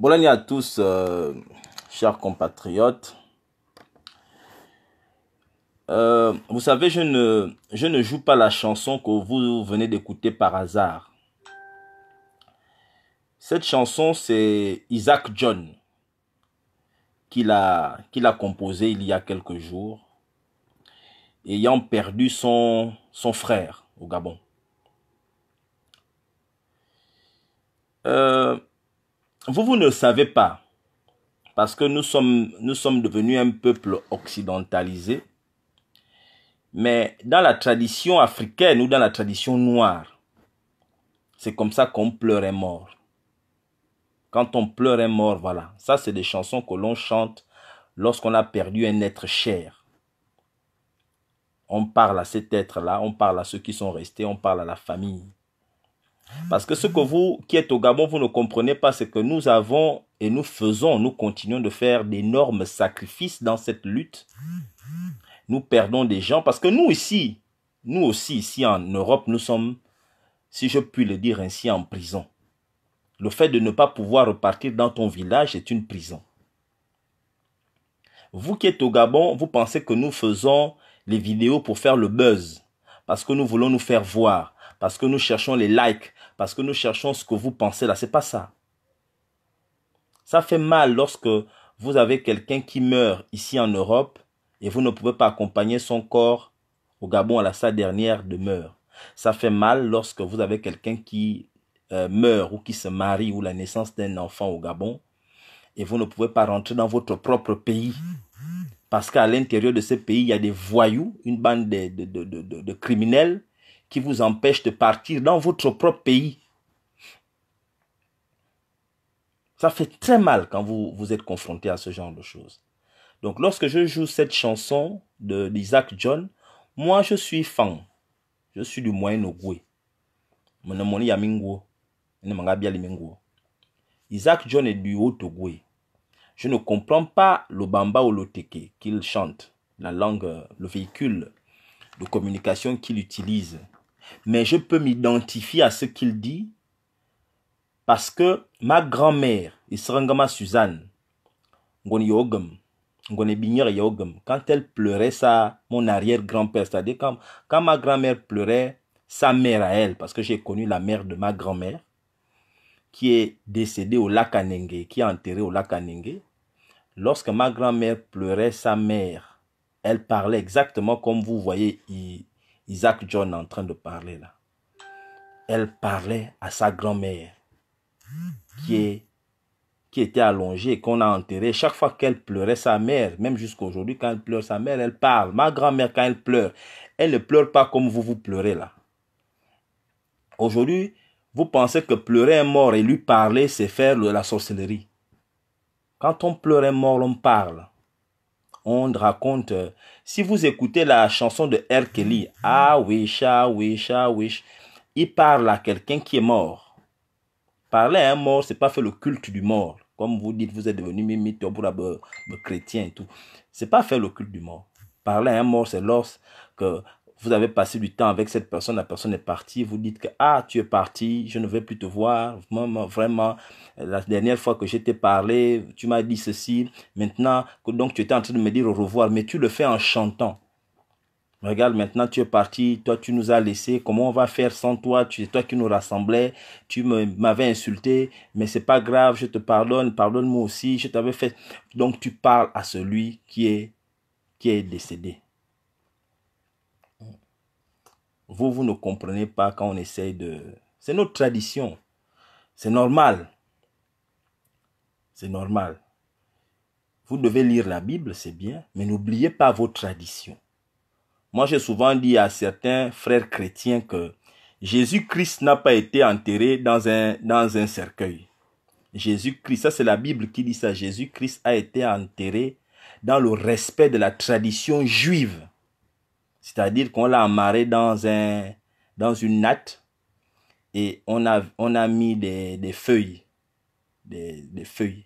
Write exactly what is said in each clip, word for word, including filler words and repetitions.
Bonne année à tous, euh, chers compatriotes. Euh, vous savez, je ne, je ne joue pas la chanson que vous venez d'écouter par hasard. Cette chanson, c'est Isaac John qui l'a composée il y a quelques jours, ayant perdu son, son frère au Gabon. Euh... Vous, vous ne le savez pas, parce que nous sommes, nous sommes devenus un peuple occidentalisé, mais dans la tradition africaine ou dans la tradition noire, c'est comme ça qu'on pleure un mort. Quand on pleure un mort, voilà, ça c'est des chansons que l'on chante lorsqu'on a perdu un être cher. On parle à cet être-là, on parle à ceux qui sont restés, on parle à la famille. Parce que ce que vous, qui êtes au Gabon, vous ne comprenez pas, c'est que nous avons et nous faisons, nous continuons de faire d'énormes sacrifices dans cette lutte. Nous perdons des gens parce que nous ici, nous aussi ici en Europe, nous sommes, si je puis le dire ainsi, en prison. Le fait de ne pas pouvoir repartir dans ton village est une prison. Vous qui êtes au Gabon, vous pensez que nous faisons les vidéos pour faire le buzz, parce que nous voulons nous faire voir. Parce que nous cherchons les likes, parce que nous cherchons ce que vous pensez là, c'est pas ça. Ça fait mal lorsque vous avez quelqu'un qui meurt ici en Europe et vous ne pouvez pas accompagner son corps au Gabon à sa dernière demeure. Ça fait mal lorsque vous avez quelqu'un qui euh, meurt ou qui se marie ou la naissance d'un enfant au Gabon et vous ne pouvez pas rentrer dans votre propre pays. Parce qu'à l'intérieur de ce pays, il y a des voyous, une bande de, de, de, de, de, de criminels qui vous empêche de partir dans votre propre pays. Ça fait très mal quand vous, vous êtes confronté à ce genre de choses. Donc lorsque je joue cette chanson d'Isaac John, moi je suis fan. Je suis du Moyen-Ogoué. Isaac John est du Haut-Ogoué. Je ne comprends pas le Bamba ou le Teke qu'il chante, la langue, le véhicule de communication qu'il utilise. Mais je peux m'identifier à ce qu'il dit parce que ma grand-mère, Israngama Suzanne, quand elle pleurait, ça, mon arrière-grand-père, c'est-à-dire quand, quand ma grand-mère pleurait, sa mère à elle, parce que j'ai connu la mère de ma grand-mère, qui est décédée au lac Anengue, qui est enterrée au lac Anengue. Lorsque ma grand-mère pleurait, sa mère, elle parlait exactement comme vous voyez ici, Isaac John est en train de parler là. Elle parlait à sa grand-mère qui, est, qui était allongée et qu'on a enterrée. Chaque fois qu'elle pleurait sa mère, même jusqu'à aujourd'hui, quand elle pleure sa mère, elle parle. Ma grand-mère, quand elle pleure, elle ne pleure pas comme vous, vous pleurez là. Aujourd'hui, vous pensez que pleurer un mort et lui parler, c'est faire de la sorcellerie. Quand on pleure un mort, on parle. On raconte, euh, si vous écoutez la chanson de R. Kelly, « Ah, wish, ah, wish, ah, wish », il parle à quelqu'un qui est mort. Parler à un mort, c'est pas faire le culte du mort. Comme vous dites, vous êtes devenu mimi, toburabe, chrétien et tout. C'est pas faire le culte du mort. Parler à un mort, c'est lorsque vous avez passé du temps avec cette personne, la personne est partie, vous dites que « Ah, tu es parti, je ne vais plus te voir, vraiment, vraiment la dernière fois que je t'ai parlé, tu m'as dit ceci, maintenant, donc tu étais en train de me dire au revoir, mais tu le fais en chantant. Regarde, maintenant tu es parti, toi tu nous as laissé, comment on va faire sans toi, tu es toi qui nous rassemblais, tu m'avais insulté, mais c'est pas grave, je te pardonne, pardonne-moi aussi, je t'avais fait... » Donc tu parles à celui qui est, qui est décédé. Vous, vous ne comprenez pas quand on essaye de... C'est notre tradition. C'est normal. C'est normal. Vous devez lire la Bible, c'est bien, mais n'oubliez pas vos traditions. Moi, j'ai souvent dit à certains frères chrétiens que Jésus-Christ n'a pas été enterré dans un, dans un cercueil. Jésus-Christ, ça c'est la Bible qui dit ça. Jésus-Christ a été enterré dans le respect de la tradition juive. C'est-à-dire qu'on l'a amarré dans, un, dans une natte et on a, on a mis des, des feuilles. Des, des feuilles.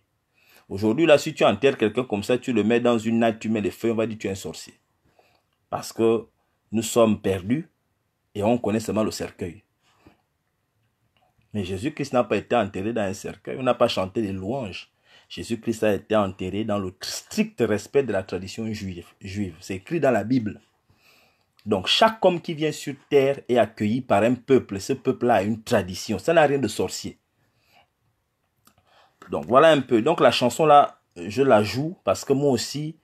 Aujourd'hui, là, si tu enterres quelqu'un comme ça, tu le mets dans une natte, tu mets des feuilles, on va dire que tu es un sorcier. Parce que nous sommes perdus et on connaît seulement le cercueil. Mais Jésus-Christ n'a pas été enterré dans un cercueil, on n'a pas chanté des louanges. Jésus-Christ a été enterré dans le strict respect de la tradition juive. juive. C'est écrit dans la Bible. Donc, chaque homme qui vient sur terre est accueilli par un peuple. Ce peuple-là a une tradition. Ça n'a rien de sorcier. Donc, voilà un peu. Donc, la chanson-là, je la joue parce que moi aussi,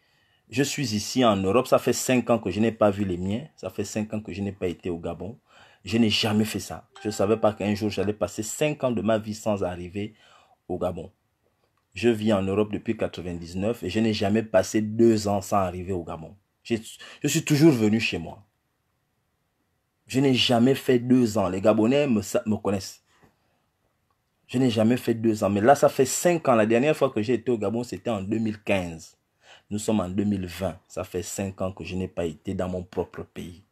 je suis ici en Europe. Ça fait cinq ans que je n'ai pas vu les miens. Ça fait cinq ans que je n'ai pas été au Gabon. Je n'ai jamais fait ça. Je ne savais pas qu'un jour, j'allais passer cinq ans de ma vie sans arriver au Gabon. Je vis en Europe depuis mille neuf cent quatre-vingt-dix-neuf et je n'ai jamais passé deux ans sans arriver au Gabon. Je, je suis toujours venu chez moi. Je n'ai jamais fait deux ans. Les Gabonais me, me connaissent. Je n'ai jamais fait deux ans. Mais là, ça fait cinq ans. La dernière fois que j'ai été au Gabon, c'était en deux mille quinze. Nous sommes en deux mille vingt. Ça fait cinq ans que je n'ai pas été dans mon propre pays.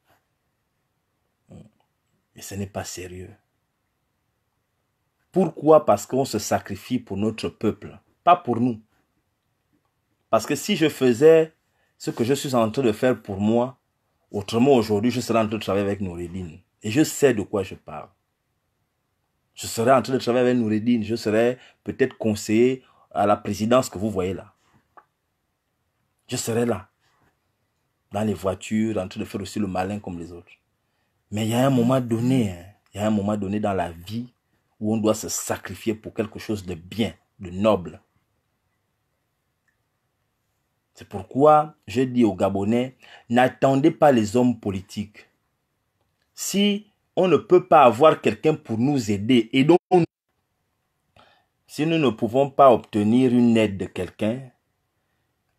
Et ce n'est pas sérieux. Pourquoi? Parce qu'on se sacrifie pour notre peuple. Pas pour nous. Parce que si je faisais ce que je suis en train de faire pour moi, autrement aujourd'hui, je serais en train de travailler avec Noureddine. Et je sais de quoi je parle. Je serais en train de travailler avec Noureddine. Je serais peut-être conseiller à la présidence que vous voyez là. Je serais là. Dans les voitures, en train de faire aussi le malin comme les autres. Mais il y a un moment donné, hein, il y a un moment donné dans la vie où on doit se sacrifier pour quelque chose de bien, de noble. C'est pourquoi je dis aux Gabonais, n'attendez pas les hommes politiques. Si on ne peut pas avoir quelqu'un pour nous aider, et donc si nous ne pouvons pas obtenir une aide de quelqu'un,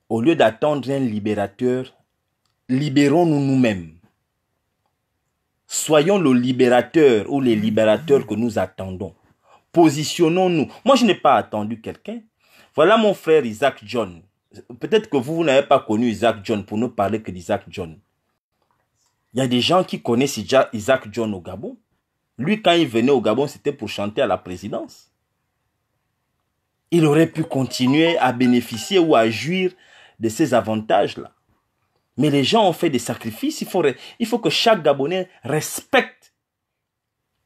au lieu d'attendre un libérateur, libérons-nous nous-mêmes. Soyons le libérateur ou les libérateurs que nous attendons. Positionnons-nous. Moi, je n'ai pas attendu quelqu'un. Voilà mon frère Isaac John. Peut-être que vous, vous n'avez pas connu Isaac John pour ne parler que d'Isaac John. Il y a des gens qui connaissent Isaac John au Gabon. Lui, quand il venait au Gabon, c'était pour chanter à la présidence. Il aurait pu continuer à bénéficier ou à jouir de ces avantages-là. Mais les gens ont fait des sacrifices. Il faut, il faut que chaque Gabonais respecte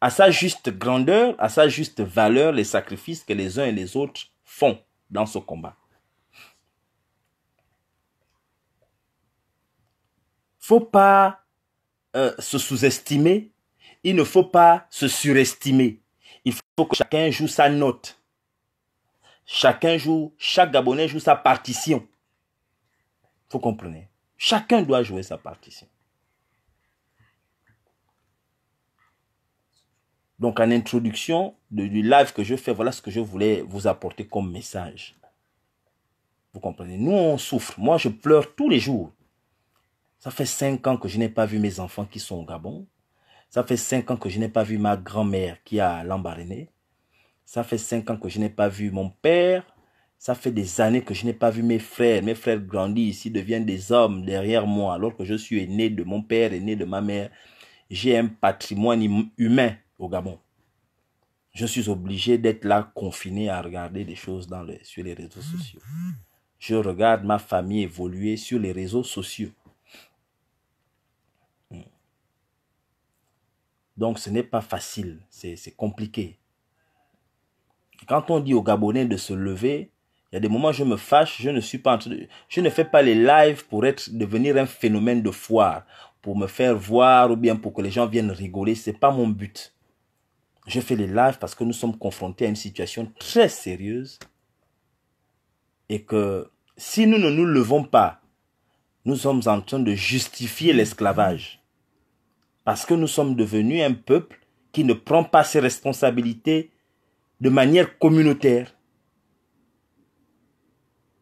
à sa juste grandeur, à sa juste valeur, les sacrifices que les uns et les autres font dans ce combat. Il ne faut pas euh, se sous-estimer. Il ne faut pas se surestimer. Il faut que chacun joue sa note. Chacun joue, chaque Gabonais joue sa partition. Vous comprenez? Chacun doit jouer sa partition. Donc, en introduction de, du live que je fais, voilà ce que je voulais vous apporter comme message. Vous comprenez? Nous, on souffre. Moi, je pleure tous les jours. Ça fait cinq ans que je n'ai pas vu mes enfants qui sont au Gabon. Ça fait cinq ans que je n'ai pas vu ma grand-mère qui est à Lambaréné. Ça fait cinq ans que je n'ai pas vu mon père. Ça fait des années que je n'ai pas vu mes frères. Mes frères grandissent, ils deviennent des hommes derrière moi. Alors que je suis aîné de mon père, aîné de ma mère, j'ai un patrimoine humain au Gabon. Je suis obligé d'être là, confiné à regarder des choses dans le, sur les réseaux sociaux. Je regarde ma famille évoluer sur les réseaux sociaux. Donc ce n'est pas facile, c'est compliqué. Quand on dit aux Gabonais de se lever, il y a des moments où je me fâche, je ne suis pas en train de, je ne fais pas les lives pour être, devenir un phénomène de foire, pour me faire voir ou bien pour que les gens viennent rigoler. Ce n'est pas mon but. Je fais les lives parce que nous sommes confrontés à une situation très sérieuse et que si nous ne nous levons pas, nous sommes en train de justifier l'esclavage parce que nous sommes devenus un peuple qui ne prend pas ses responsabilités de manière communautaire.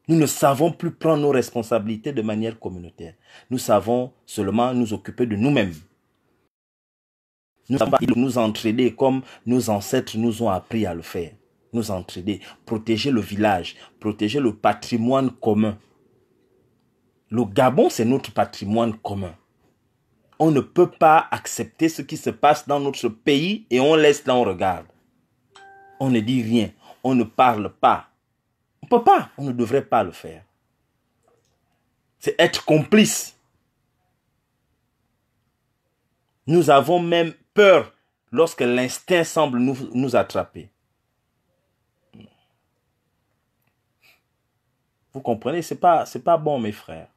Nous ne savons plus prendre nos responsabilités de manière communautaire. Nous savons seulement nous occuper de nous-mêmes. Nous savons nous entraider comme nos ancêtres nous ont appris à le faire. Nous entraider, protéger le village, protéger le patrimoine commun. Le Gabon, c'est notre patrimoine commun. On ne peut pas accepter ce qui se passe dans notre pays et on laisse là, on regarde. On ne dit rien, on ne parle pas. On ne peut pas, on ne devrait pas le faire. C'est être complice. Nous avons même peur lorsque l'instinct semble nous, nous attraper. Vous comprenez, c'est pas, c'est pas bon, mes frères.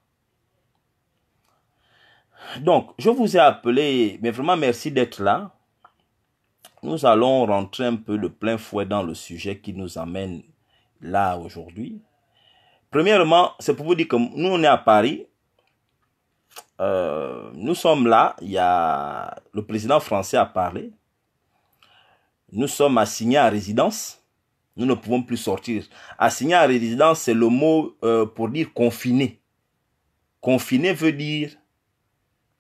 Donc, je vous ai appelé, mais vraiment merci d'être là. Nous allons rentrer un peu de plein fouet dans le sujet qui nous amène là aujourd'hui. Premièrement, c'est pour vous dire que nous, on est à Paris. Euh, nous sommes là, il y a le président français a parlé. Nous sommes assignés à résidence. Nous ne pouvons plus sortir. Assigné à résidence, c'est le mot euh, pour dire confiné. Confiné veut dire,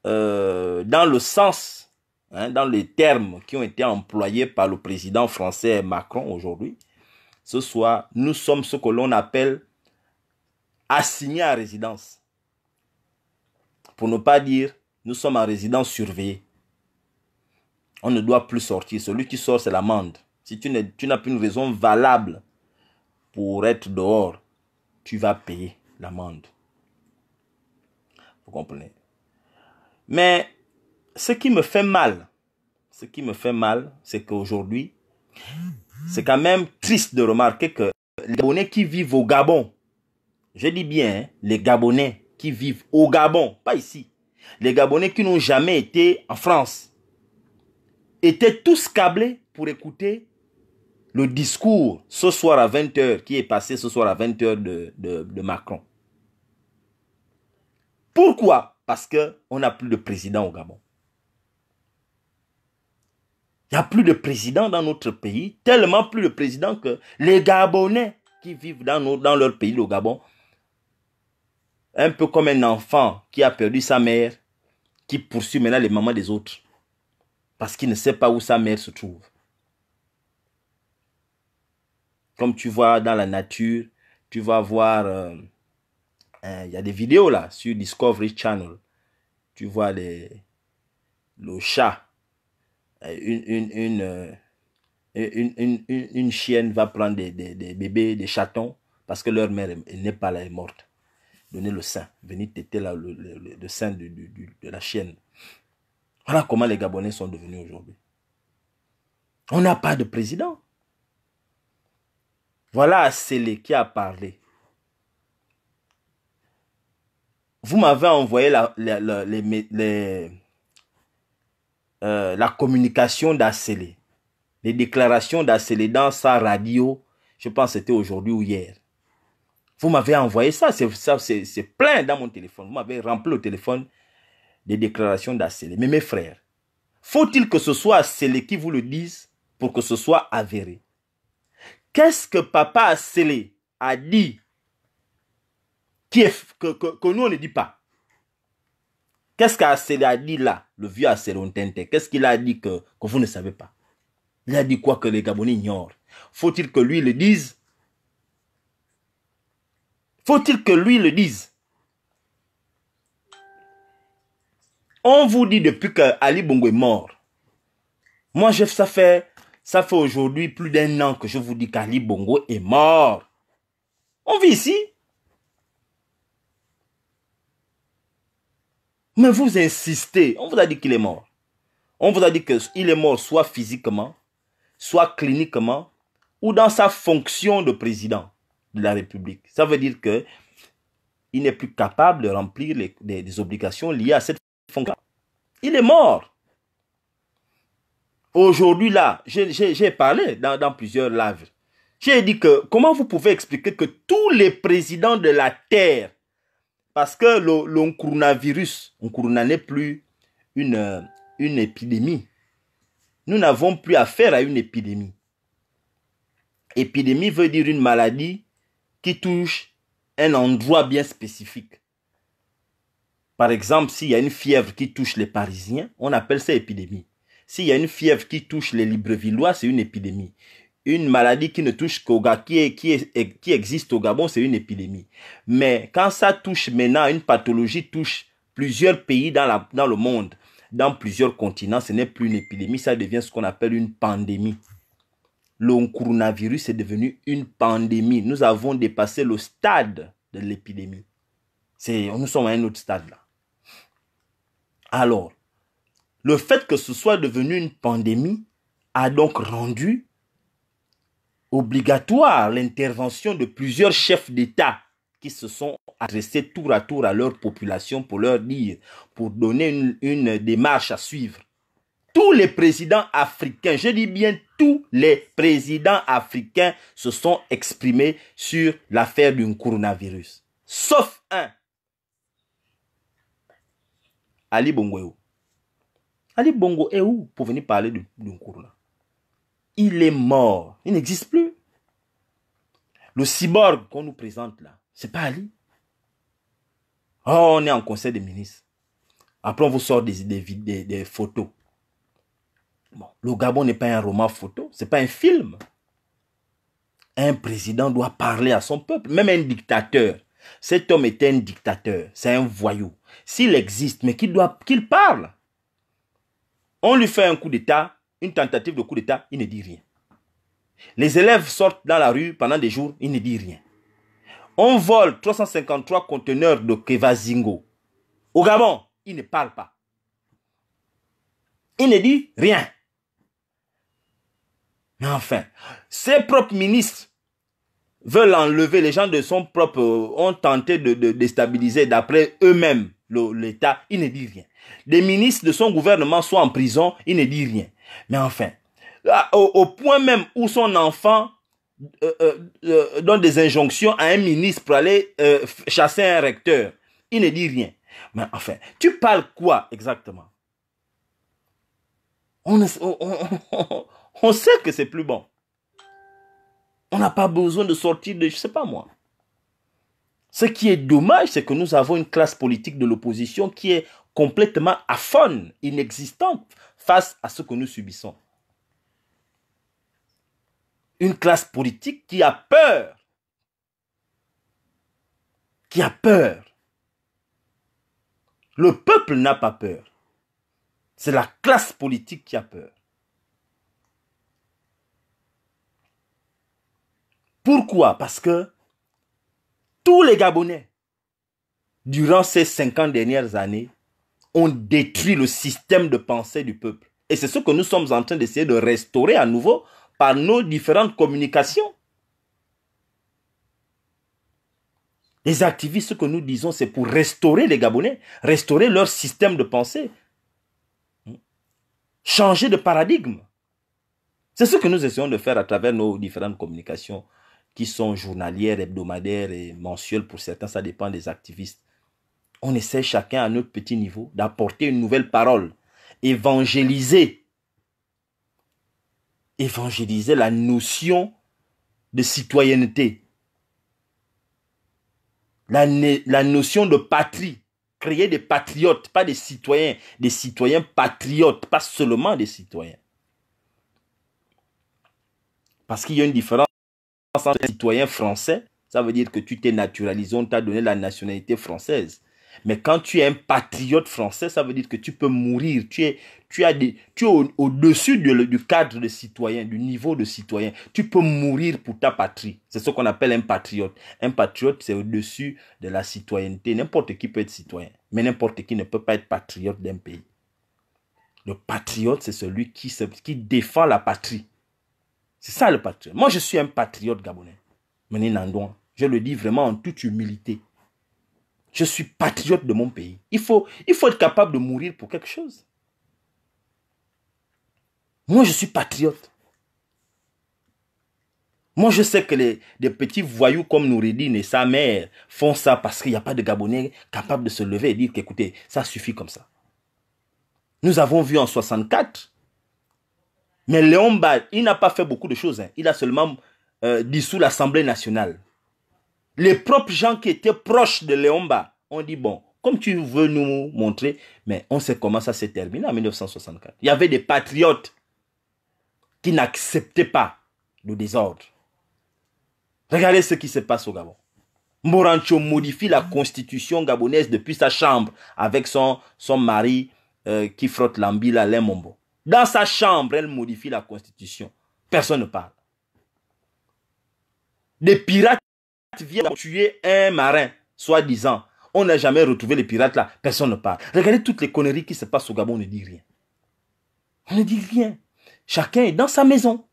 euh, dans le sens, hein, dans les termes qui ont été employés par le président français Macron aujourd'hui, ce soir, nous sommes ce que l'on appelle assigné à résidence. Pour ne pas dire, nous sommes en résidence surveillée. On ne doit plus sortir. Celui qui sort, c'est l'amende. Si tu n'as plus une raison valable pour être dehors, tu vas payer l'amende. Vous comprenez? Mais ce qui me fait mal, ce qui me fait mal, c'est qu'aujourd'hui, c'est quand même triste de remarquer que les Gabonais qui vivent au Gabon, je dis bien, les Gabonais qui vivent au Gabon, pas ici, les Gabonais qui n'ont jamais été en France, étaient tous câblés pour écouter le discours ce soir à vingt heures, qui est passé ce soir à vingt heures de, de, de Macron. Pourquoi? Parce qu'on n'a plus de président au Gabon. Il n'y a plus de président dans notre pays, tellement plus de président que les Gabonais qui vivent dans, nos, dans leur pays, le Gabon, un peu comme un enfant qui a perdu sa mère, qui poursuit maintenant les mamans des autres, parce qu'il ne sait pas où sa mère se trouve. Comme tu vois dans la nature, tu vas voir, euh, hein, y a des vidéos là sur Discovery Channel. Tu vois les, le chat, une, une, une, euh, une, une, une, une chienne va prendre des, des, des bébés, des chatons, parce que leur mère n'est pas là, elle est morte. Donnez le sein, venez téter là, le, le, le, le sein de, de, de, de la chienne. Voilà comment les Gabonais sont devenus aujourd'hui. On n'a pas de président. Voilà Asselé qui a parlé. Vous m'avez envoyé la, la, la, les, les, euh, la communication d'Asselé, les déclarations d'Asselé dans sa radio, je pense que c'était aujourd'hui ou hier. Vous m'avez envoyé ça, c'est plein dans mon téléphone. Vous m'avez rempli le téléphone des déclarations d'Asselé. Mais mes frères, faut-il que ce soit Asselé qui vous le dise pour que ce soit avéré? Qu'est-ce que papa Asselé a dit qui est, que, que, que nous on ne dit pas? Qu'est-ce qu'Asselé a dit là, le vieux Asselé Ontente? Qu'est-ce qu'il a dit que, que vous ne savez pas? Il a dit quoi que les Gabonais ignorent? Faut-il que lui le dise? Faut-il que lui le dise? On vous dit depuis que Ali Bongo est mort. Moi, je, ça fait, ça fait aujourd'hui plus d'un an que je vous dis qu'Ali Bongo est mort. On vit ici. Mais vous insistez. On vous a dit qu'il est mort. On vous a dit qu'il est mort soit physiquement, soit cliniquement, ou dans sa fonction de président de la République. Ça veut dire que il n'est plus capable de remplir les, les, les obligations liées à cette fonction. Il est mort. Aujourd'hui, là, j'ai parlé dans, dans plusieurs lives. J'ai dit que comment vous pouvez expliquer que tous les présidents de la Terre, parce que le, le coronavirus, le corona n'est plus une, une épidémie. Nous n'avons plus affaire à une épidémie. Épidémie veut dire une maladie qui touche un endroit bien spécifique. Par exemple, s'il y a une fièvre qui touche les Parisiens, on appelle ça épidémie. S'il y a une fièvre qui touche les Librevilleois, c'est une épidémie. Une maladie qui ne touche qu'au Gabon, qui, est, qui, est, qui existe au Gabon, c'est une épidémie. Mais quand ça touche maintenant, une pathologie touche plusieurs pays dans, la, dans le monde, dans plusieurs continents, ce n'est plus une épidémie, ça devient ce qu'on appelle une pandémie. Le coronavirus est devenu une pandémie. Nous avons dépassé le stade de l'épidémie. Nous sommes à un autre stade là. Alors, Le fait que ce soit devenu une pandémie a donc rendu obligatoire l'intervention de plusieurs chefs d'État qui se sont adressés tour à tour à leur population pour leur dire, pour donner une, une démarche à suivre. Tous les présidents africains, je dis bien tous les présidents africains se sont exprimés sur l'affaire du coronavirus. Sauf un, Ali Bongo est où? Ali Bongo est où pour venir parler du corona? Il est mort, il n'existe plus. Le cyborg qu'on nous présente là, c'est pas Ali. Oh, on est en conseil des ministres. Après, on vous sort des, des, des, des photos. Bon, le Gabon n'est pas un roman photo, c'est pas un film. Un président doit parler à son peuple, même un dictateur. Cet homme était un dictateur, c'est un voyou. S'il existe, mais qu'il doit, qu'il parle. On lui fait un coup d'État, une tentative de coup d'État, il ne dit rien. Les élèves sortent dans la rue pendant des jours, il ne dit rien. On vole trois cent cinquante-trois conteneurs de Kevazingo. Au Gabon, il ne parle pas. Il ne dit rien. Mais enfin, ses propres ministres veulent enlever les gens de son propre... ont tenté de, de déstabiliser d'après eux-mêmes l'État, il ne dit rien. Des ministres de son gouvernement sont en prison, il ne dit rien. Mais enfin, là, au, au point même où son enfant euh, euh, euh, donne des injonctions à un ministre pour aller euh, chasser un recteur, il ne dit rien. Mais enfin, tu parles quoi exactement? On, on, on, on sait que c'est plus bon. On n'a pas besoin de sortir de, je ne sais pas moi. Ce qui est dommage, c'est que nous avons une classe politique de l'opposition qui est complètement aphone, inexistante face à ce que nous subissons. Une classe politique qui a peur. Qui a peur. Le peuple n'a pas peur. C'est la classe politique qui a peur. Pourquoi? Parce que tous les Gabonais, durant ces cinquante dernières années, ont détruit le système de pensée du peuple. Et c'est ce que nous sommes en train d'essayer de restaurer à nouveau par nos différentes communications. Les activistes, ce que nous disons, c'est pour restaurer les Gabonais, restaurer leur système de pensée. Changer de paradigme. C'est ce que nous essayons de faire à travers nos différentes communications qui sont journalières, hebdomadaires et mensuelles. Pour certains, ça dépend des activistes. On essaie chacun à notre petit niveau d'apporter une nouvelle parole. Évangéliser. Évangéliser la notion de citoyenneté. La, la notion de patrie. Créer des patriotes, pas des citoyens, des citoyens patriotes, pas seulement des citoyens. Parce qu'il y a une différence entre les citoyens français, ça veut dire que tu t'es naturalisé, on t'a donné la nationalité française. Mais quand tu es un patriote français, ça veut dire que tu peux mourir, tu es, tu as des, tu es au, au-dessus de, du cadre de citoyen, du niveau de citoyen. Tu peux mourir pour ta patrie. C'est ce qu'on appelle un patriote. Un patriote, c'est au-dessus de la citoyenneté. N'importe qui peut être citoyen, mais n'importe qui ne peut pas être patriote d'un pays. Le patriote, c'est celui qui, se, qui défend la patrie. C'est ça le patriote. Moi, je suis un patriote gabonais. Mené Nandouan, je le dis vraiment en toute humilité. Je suis patriote de mon pays. Il faut, il faut être capable de mourir pour quelque chose. Moi, je suis patriote. Moi, je sais que les, les petits voyous comme Noureddine et sa mère font ça parce qu'il n'y a pas de Gabonais capable de se lever et dire qu'écoutez, ça suffit comme ça. Nous avons vu en soixante-quatre, mais Léon Bad, il n'a pas fait beaucoup de choses. Hein. Il a seulement euh, dissous l'Assemblée nationale. Les propres gens qui étaient proches de Léomba ont dit, bon, comme tu veux nous montrer, mais on sait comment ça s'est terminé en mille neuf cent soixante-quatre. Il y avait des patriotes qui n'acceptaient pas le désordre. Regardez ce qui se passe au Gabon. Morancho modifie la constitution gabonaise depuis sa chambre avec son, son mari euh, qui frotte l'ambile à Lemombo. Dans sa chambre, elle modifie la constitution. Personne ne parle. Des pirates vient tuer un marin, soi-disant. On n'a jamais retrouvé les pirates là. Personne ne parle. Regardez toutes les conneries qui se passent au Gabon, on ne dit rien. On ne dit rien. Chacun est dans sa maison.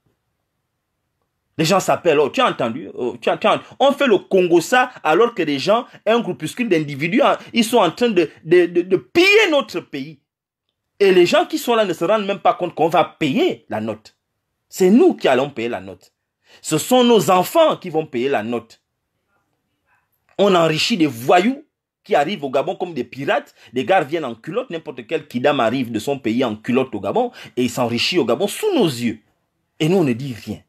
Les gens s'appellent, oh, tu as entendu, oh, tu as, tu as, on fait le Congo ça, alors que les gens, un groupuscule d'individus, ils sont en train de, de, de, de piller notre pays. Et les gens qui sont là ne se rendent même pas compte qu'on va payer la note. C'est nous qui allons payer la note. Ce sont nos enfants qui vont payer la note. On enrichit des voyous qui arrivent au Gabon comme des pirates. Les gars viennent en culotte, n'importe quel kidam arrive de son pays en culotte au Gabon et il s'enrichit au Gabon sous nos yeux. Et nous, on ne dit rien.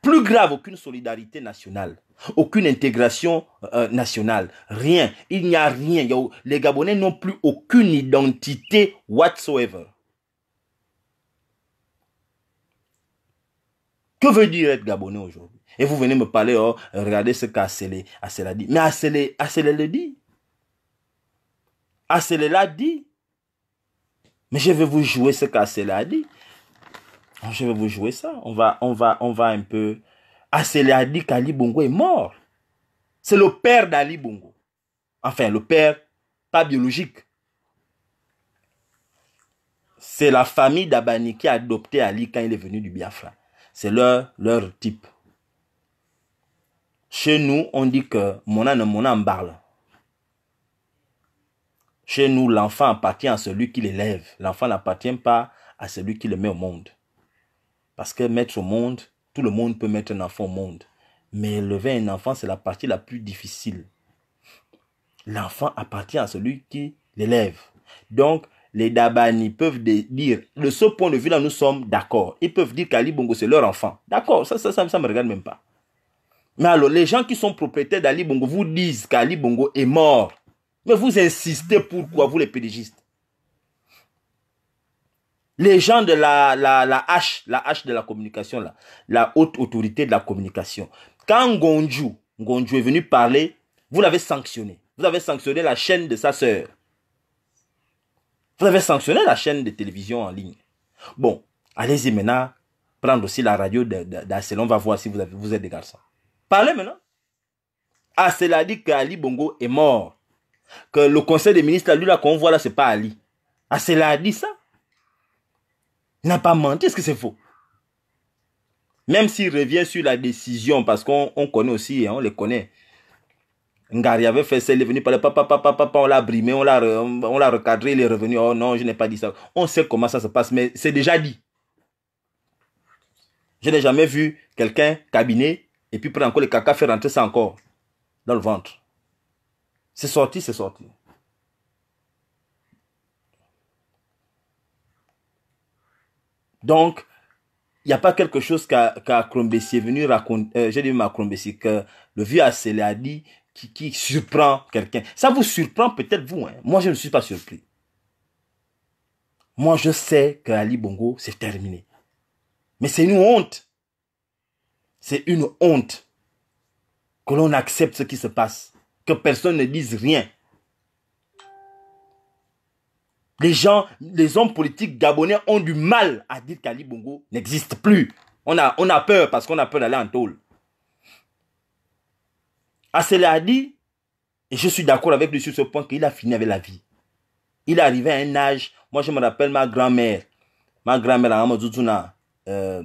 Plus grave, aucune solidarité nationale, aucune intégration euh, nationale, rien. Il n'y a rien. Il y a, les Gabonais n'ont plus aucune identité whatsoever. Que veut dire être Gabonais aujourd'hui? Et vous venez me parler, oh, regardez ce qu'Asselé a dit. Mais Asselé le dit. Asselé l'a dit. Mais je vais vous jouer ce qu'Asselé a dit. Je vais vous jouer ça. On va, on va, on va un peu... Asselé a dit qu'Ali Bongo est mort. C'est le père d'Ali Bongo. Enfin, le père, pas biologique. C'est la famille d'Abani qui a adopté Ali quand il est venu du Biafra. C'est leur, leur type. Chez nous, on dit que Mona ne Mona parle. Chez nous, l'enfant appartient à celui qui l'élève. L'enfant n'appartient pas à celui qui le met au monde. Parce que mettre au monde, tout le monde peut mettre un enfant au monde. Mais élever un enfant, c'est la partie la plus difficile. L'enfant appartient à celui qui l'élève. Donc, les Dabani peuvent dire, de ce point de vue-là, nous sommes d'accord. Ils peuvent dire qu'Ali Bongo, c'est leur enfant. D'accord, ça, ça, ça, ça me regarde même pas. Mais alors, les gens qui sont propriétaires d'Ali Bongo vous disent qu'Ali Bongo est mort. Mais vous insistez pourquoi, vous les pédégistes? Les gens de la, la, la H, la H de la communication, là, la haute autorité de la communication. Quand Ngonju, Ngonju est venu parler, vous l'avez sanctionné. Vous avez sanctionné la chaîne de sa sœur. Vous avez sanctionné la chaîne de télévision en ligne. Bon, allez-y maintenant, prendre aussi la radio d'Asselé. On va voir si vous, avez, vous êtes des garçons. Parlez maintenant. Asselé a dit qu'Ali Bongo est mort. Que le conseil des ministres, lui là qu'on voit là, c'est pas Ali. Asselé a dit ça. Il n'a pas menti, est-ce que c'est faux? Même s'il revient sur la décision, parce qu'on on connaît aussi, hein, on les connaît. Ngari avait fait ça, il est venu parler, papa, papa, papa, on l'a brimé, on l'a recadré, il est revenu, oh non, je n'ai pas dit ça. On sait comment ça se passe, mais c'est déjà dit. Je n'ai jamais vu quelqu'un cabiner et puis prendre encore le caca, faire rentrer ça encore dans le ventre. C'est sorti, c'est sorti. Donc, il n'y a pas quelque chose qu'à Krombesi est venu raconter, euh, j'ai dit à Krombesi que le vieux Asselé a dit, Qui, qui surprend quelqu'un. Ça vous surprend peut-être vous. Hein? Moi, je ne suis pas surpris. Moi, je sais que Ali Bongo, c'est terminé. Mais c'est une honte. C'est une honte que l'on accepte ce qui se passe. Que personne ne dise rien. Les gens, les hommes politiques gabonais ont du mal à dire qu'Ali Bongo n'existe plus. On a, on a peur parce qu'on a peur d'aller en tôle. Asselé a dit, et je suis d'accord avec lui sur ce point, qu'il a fini avec la vie. Il est arrivé à un âge, moi je me rappelle ma grand-mère, ma grand-mère Amadoudouna, euh,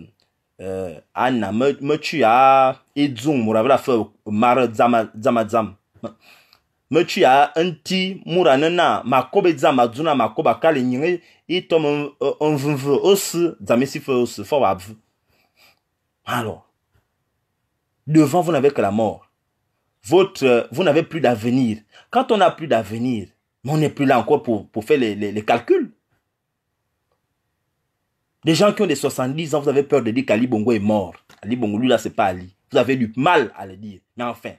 euh, Anna, me, me tue à Edzoum, Mouravela Feu, Mara Zamadzam, me tue à Enti, Mouranana, Makobe Zamadzouna, Makoba Kalenire, et Tom, on veut aussi, Zamessi aussi, Fort Abv. Alors, devant vous n'avez que la mort. Votre, vous n'avez plus d'avenir. Quand on n'a plus d'avenir, on n'est plus là encore pour, pour faire les, les, les calculs. Les gens qui ont des soixante-dix ans, vous avez peur de dire qu'Ali Bongo est mort. Ali Bongo, lui là, c'est pas Ali. Vous avez du mal à le dire. Mais enfin,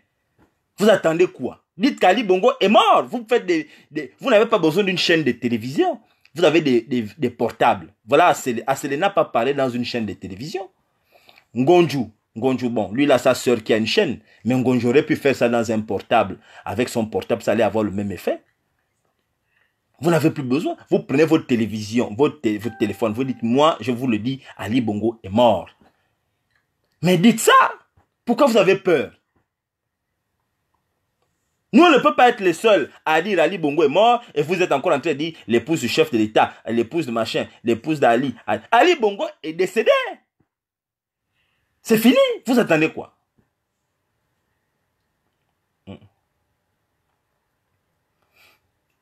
vous attendez quoi? Dites qu'Ali Bongo est mort. Vous faites des, des, vous n'avez pas besoin d'une chaîne de télévision. Vous avez des, des, des portables. Voilà, Asselé n'a pas parlé dans une chaîne de télévision. Ngonju. Ngonju, bon, lui, il a sa sœur qui a une chaîne. Mais Ngonju aurait pu faire ça dans un portable. Avec son portable, ça allait avoir le même effet. Vous n'avez plus besoin. Vous prenez votre télévision, votre, tél votre téléphone. Vous dites, moi, je vous le dis, Ali Bongo est mort. Mais dites ça. Pourquoi vous avez peur? Nous ne pouvons pas être les seuls à dire Ali Bongo est mort et vous êtes encore en train de dire l'épouse du chef de l'État, l'épouse de machin, l'épouse d'Ali. Ali Bongo est décédé. C'est fini. Vous attendez quoi?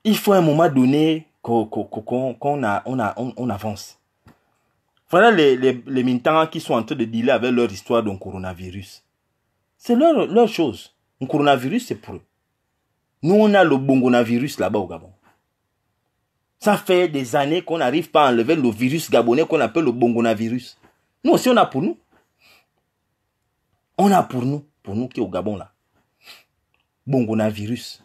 Il faut à un moment donné qu'on qu'on a, on a, on, on avance. Voilà les, les, les militants qui sont en train de dealer avec leur histoire d'un coronavirus. C'est leur, leur chose. Le coronavirus, c'est pour eux. Nous, on a le bongonavirus là-bas au Gabon. Ça fait des années qu'on n'arrive pas à enlever le virus gabonais qu'on appelle le bongonavirus. Nous aussi, on a pour nous. On a pour nous, pour nous qui est au Gabon là. Bongonavirus.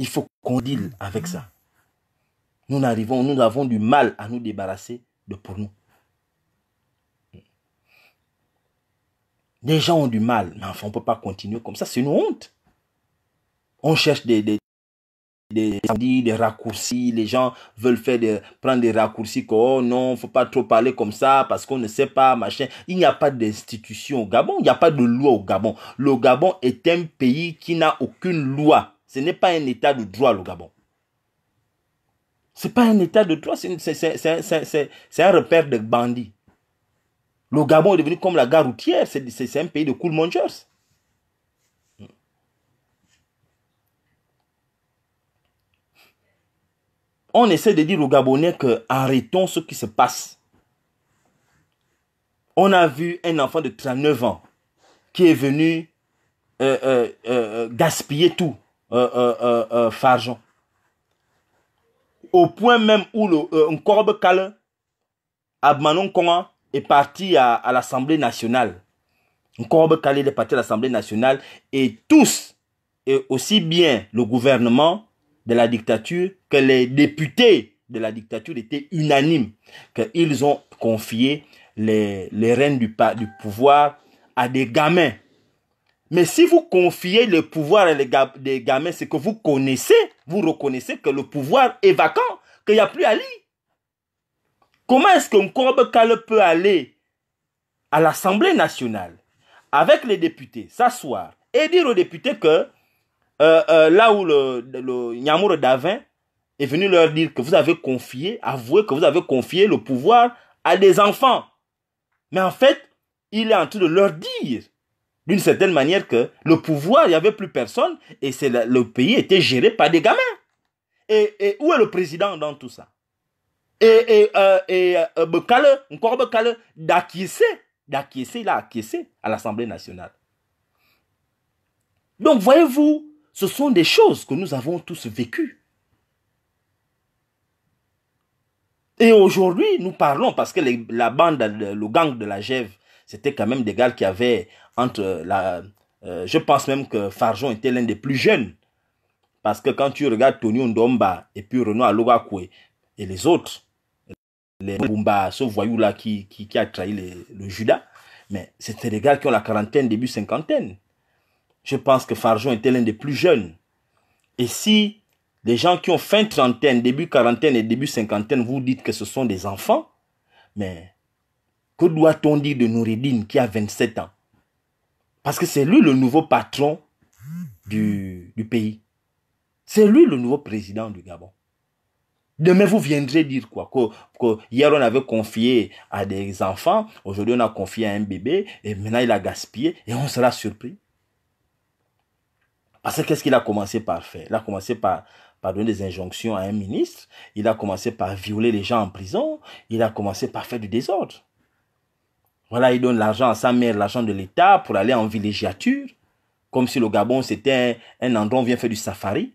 Il faut qu'on deal avec ça. Nous n'arrivons, nous avons du mal à nous débarrasser de pour nous. Les gens ont du mal, mais enfin, on ne peut pas continuer comme ça. C'est une honte. On cherche des, des, des, des, des raccourcis. Les gens veulent faire des, prendre des raccourcis. Que, oh non, il ne faut pas trop parler comme ça parce qu'on ne sait pas, machin. Il n'y a pas d'institution au Gabon. Il n'y a pas de loi au Gabon. Le Gabon est un pays qui n'a aucune loi. Ce n'est pas un état de droit, le Gabon. Ce n'est pas un état de droit, c'est un repère de bandits. Le Gabon est devenu comme la gare routière, c'est un pays de cool mongers. On essaie de dire aux Gabonais que arrêtons ce qui se passe. On a vu un enfant de trente-neuf ans qui est venu euh, euh, euh, gaspiller tout. Euh, euh, euh, euh, Farjon. Au point même où Nkorbe euh, Kale Abmanon Konga est parti à, à l'Assemblée nationale. Nkorbe Kale est parti à l'Assemblée nationale et tous, et aussi bien le gouvernement de la dictature que les députés de la dictature étaient unanimes qu'ils ont confié les, les rênes du, du pouvoir à des gamins. Mais si vous confiez le pouvoir à des gamins, c'est que vous connaissez, vous reconnaissez que le pouvoir est vacant, qu'il n'y a plus Ali. Comment est-ce que Nkorbe Kale peut aller à l'Assemblée nationale avec les députés, s'asseoir et dire aux députés que euh, euh, là où le, le Nyamour Davin est venu leur dire que vous avez confié, avoué que vous avez confié le pouvoir à des enfants. Mais en fait, il est en train de leur dire d'une certaine manière que le pouvoir, il n'y avait plus personne et c'est le, le pays était géré par des gamins. Et, et où est le président dans tout ça? Et, et, euh, et euh, Bekale, Nkorbe Kale, d'acquiescer, d'acquiescer, il a acquiescé à l'Assemblée nationale. Donc, voyez-vous, ce sont des choses que nous avons tous vécues. Et aujourd'hui, nous parlons parce que les, la bande, le gang de la G E V, c'était quand même des gars qui avaient entre la... Euh, je pense même que Farjon était l'un des plus jeunes. Parce que quand tu regardes Tony Ndomba et puis Renaud Alogakwe et les autres, les Bumba, ce voyou-là qui, qui, qui a trahi les, le Judas, mais c'était des gars qui ont la quarantaine, début cinquantaine. Je pense que Farjon était l'un des plus jeunes. Et si les gens qui ont fin trentaine, début quarantaine et début cinquantaine, vous dites que ce sont des enfants, mais... que doit-on dire de Nouridine qui a vingt-sept ans? Parce que c'est lui le nouveau patron du, du pays. C'est lui le nouveau président du Gabon. Demain, vous viendrez dire quoi? Que, que hier, on avait confié à des enfants. Aujourd'hui, on a confié à un bébé. Et maintenant, il a gaspillé. Et on sera surpris. Parce que qu'est-ce qu'il a commencé par faire? Il a commencé par... par donner des injonctions à un ministre. Il a commencé par violer les gens en prison. Il a commencé par faire du désordre. Voilà, il donne l'argent à sa mère, l'argent de l'État pour aller en villégiature. Comme si le Gabon, c'était un, un endroit où on vient faire du safari.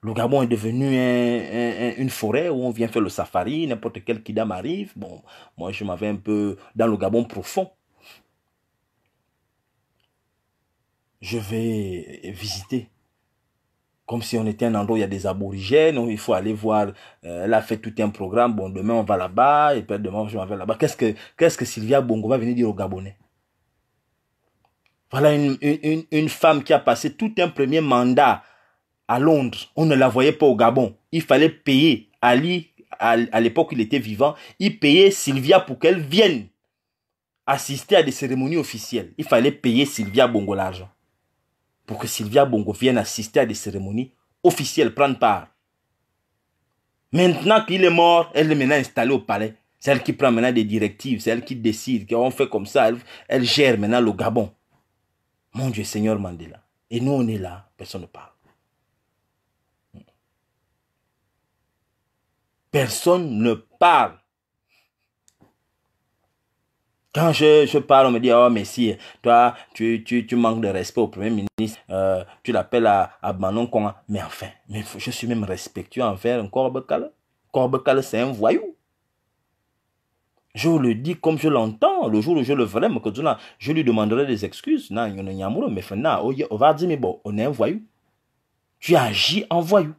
Le Gabon est devenu un, un, une forêt où on vient faire le safari. N'importe quel kidam arrive. Bon, moi, je m'avais un peu dans le Gabon profond. Je vais visiter. Comme si on était un endroit où il y a des aborigènes, où il faut aller voir, euh, elle a fait tout un programme, bon, demain on va là-bas, et puis demain je m'en vais là-bas. Qu'est-ce que, qu'est-ce que Sylvia Bongo va venir dire aux Gabonais? Voilà une, une, une femme qui a passé tout un premier mandat à Londres. On ne la voyait pas au Gabon. Il fallait payer. Ali, à, à l'époque où il était vivant, il payait Sylvia pour qu'elle vienne assister à des cérémonies officielles. Il fallait payer Sylvia Bongo l'argent. pour que Sylvia Bongo vienne assister à des cérémonies officielles, prendre part. Maintenant qu'il est mort, elle est maintenant installée au palais. C'est elle qui prend maintenant des directives, c'est elle qui décide, qu'on fait comme ça, elle, elle gère maintenant le Gabon. Mon Dieu, Seigneur Mandela. Et nous, on est là, personne ne parle. Personne ne parle. Quand je, je parle, on me dit, oh, mais si, toi, tu, tu, tu manques de respect au Premier ministre, euh, tu l'appelles à, à Manon Konga. Mais enfin, mais je suis même respectueux envers un Korbekala. Korbekala, c'est un voyou. Je le dis comme je l'entends. Le jour où je le ferai, je lui demanderai des excuses. Non, mais on va dire, mais bon, on est un voyou. Tu agis en voyou.